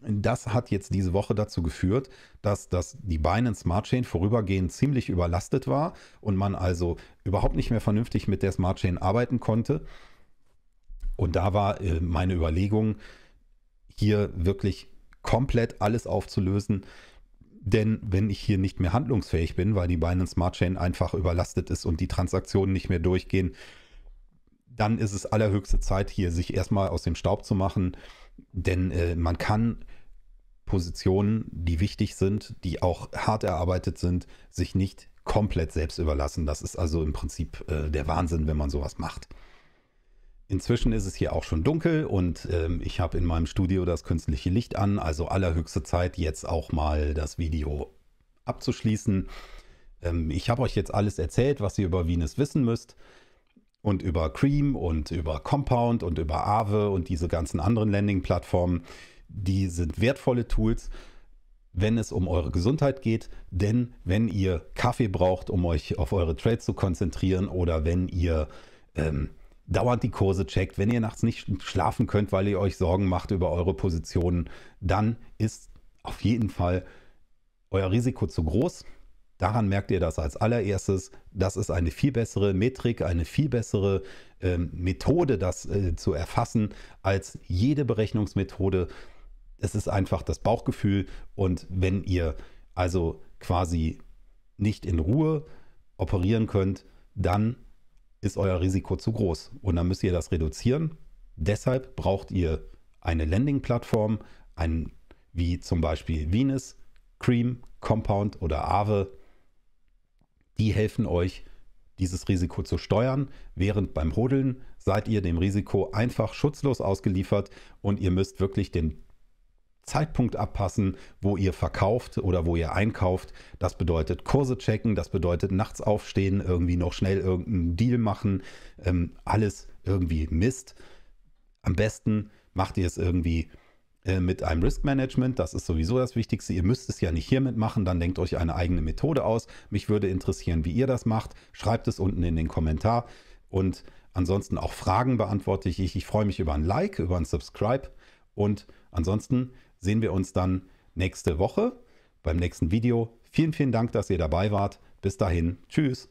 das hat jetzt diese Woche dazu geführt, dass, dass die Binance Smart Chain vorübergehend ziemlich überlastet war und man also überhaupt nicht mehr vernünftig mit der Smart Chain arbeiten konnte. Und da war äh, meine Überlegung, hier wirklich komplett alles aufzulösen. Denn wenn ich hier nicht mehr handlungsfähig bin, weil die Binance Smart Chain einfach überlastet ist und die Transaktionen nicht mehr durchgehen, dann ist es allerhöchste Zeit, hier sich erstmal aus dem Staub zu machen. Denn äh, man kann Positionen, die wichtig sind, die auch hart erarbeitet sind, sich nicht komplett selbst überlassen. Das ist also im Prinzip äh, der Wahnsinn, wenn man sowas macht. Inzwischen ist es hier auch schon dunkel und ähm, ich habe in meinem Studio das künstliche Licht an, also allerhöchste Zeit, jetzt auch mal das Video abzuschließen. Ähm, ich habe euch jetzt alles erzählt, was ihr über Venus wissen müsst und über Cream und über Compound und über Aave und diese ganzen anderen Landing-Plattformen. Die sind wertvolle Tools, wenn es um eure Gesundheit geht, denn wenn ihr Kaffee braucht, um euch auf eure Trades zu konzentrieren, oder wenn ihr ähm, dauernd die Kurse checkt, wenn ihr nachts nicht schlafen könnt, weil ihr euch Sorgen macht über eure Positionen, dann ist auf jeden Fall euer Risiko zu groß. Daran merkt ihr das als allererstes. Das ist eine viel bessere Metrik, eine viel bessere äh, Methode, das äh, zu erfassen, als jede Berechnungsmethode. Es ist einfach das Bauchgefühl. Und wenn ihr also quasi nicht in Ruhe operieren könnt, dann ist euer Risiko zu groß und dann müsst ihr das reduzieren. Deshalb braucht ihr eine Landing-Plattform, ein, wie zum Beispiel Venus, Cream, Compound oder Aave. Die helfen euch, dieses Risiko zu steuern, während beim Rodeln seid ihr dem Risiko einfach schutzlos ausgeliefert und ihr müsst wirklich den Zeitpunkt abpassen, wo ihr verkauft oder wo ihr einkauft. Das bedeutet Kurse checken, das bedeutet nachts aufstehen, irgendwie noch schnell irgendeinen Deal machen, ähm, alles irgendwie Mist. Am besten macht ihr es irgendwie äh, mit einem Risk Management, das ist sowieso das Wichtigste. Ihr müsst es ja nicht hiermit machen, dann denkt euch eine eigene Methode aus. Mich würde interessieren, wie ihr das macht. Schreibt es unten in den Kommentar und ansonsten auch Fragen beantworte ich. Ich freue mich über ein Like, über ein Subscribe und ansonsten sehen wir uns dann nächste Woche beim nächsten Video. Vielen, vielen Dank, dass ihr dabei wart. Bis dahin. Tschüss.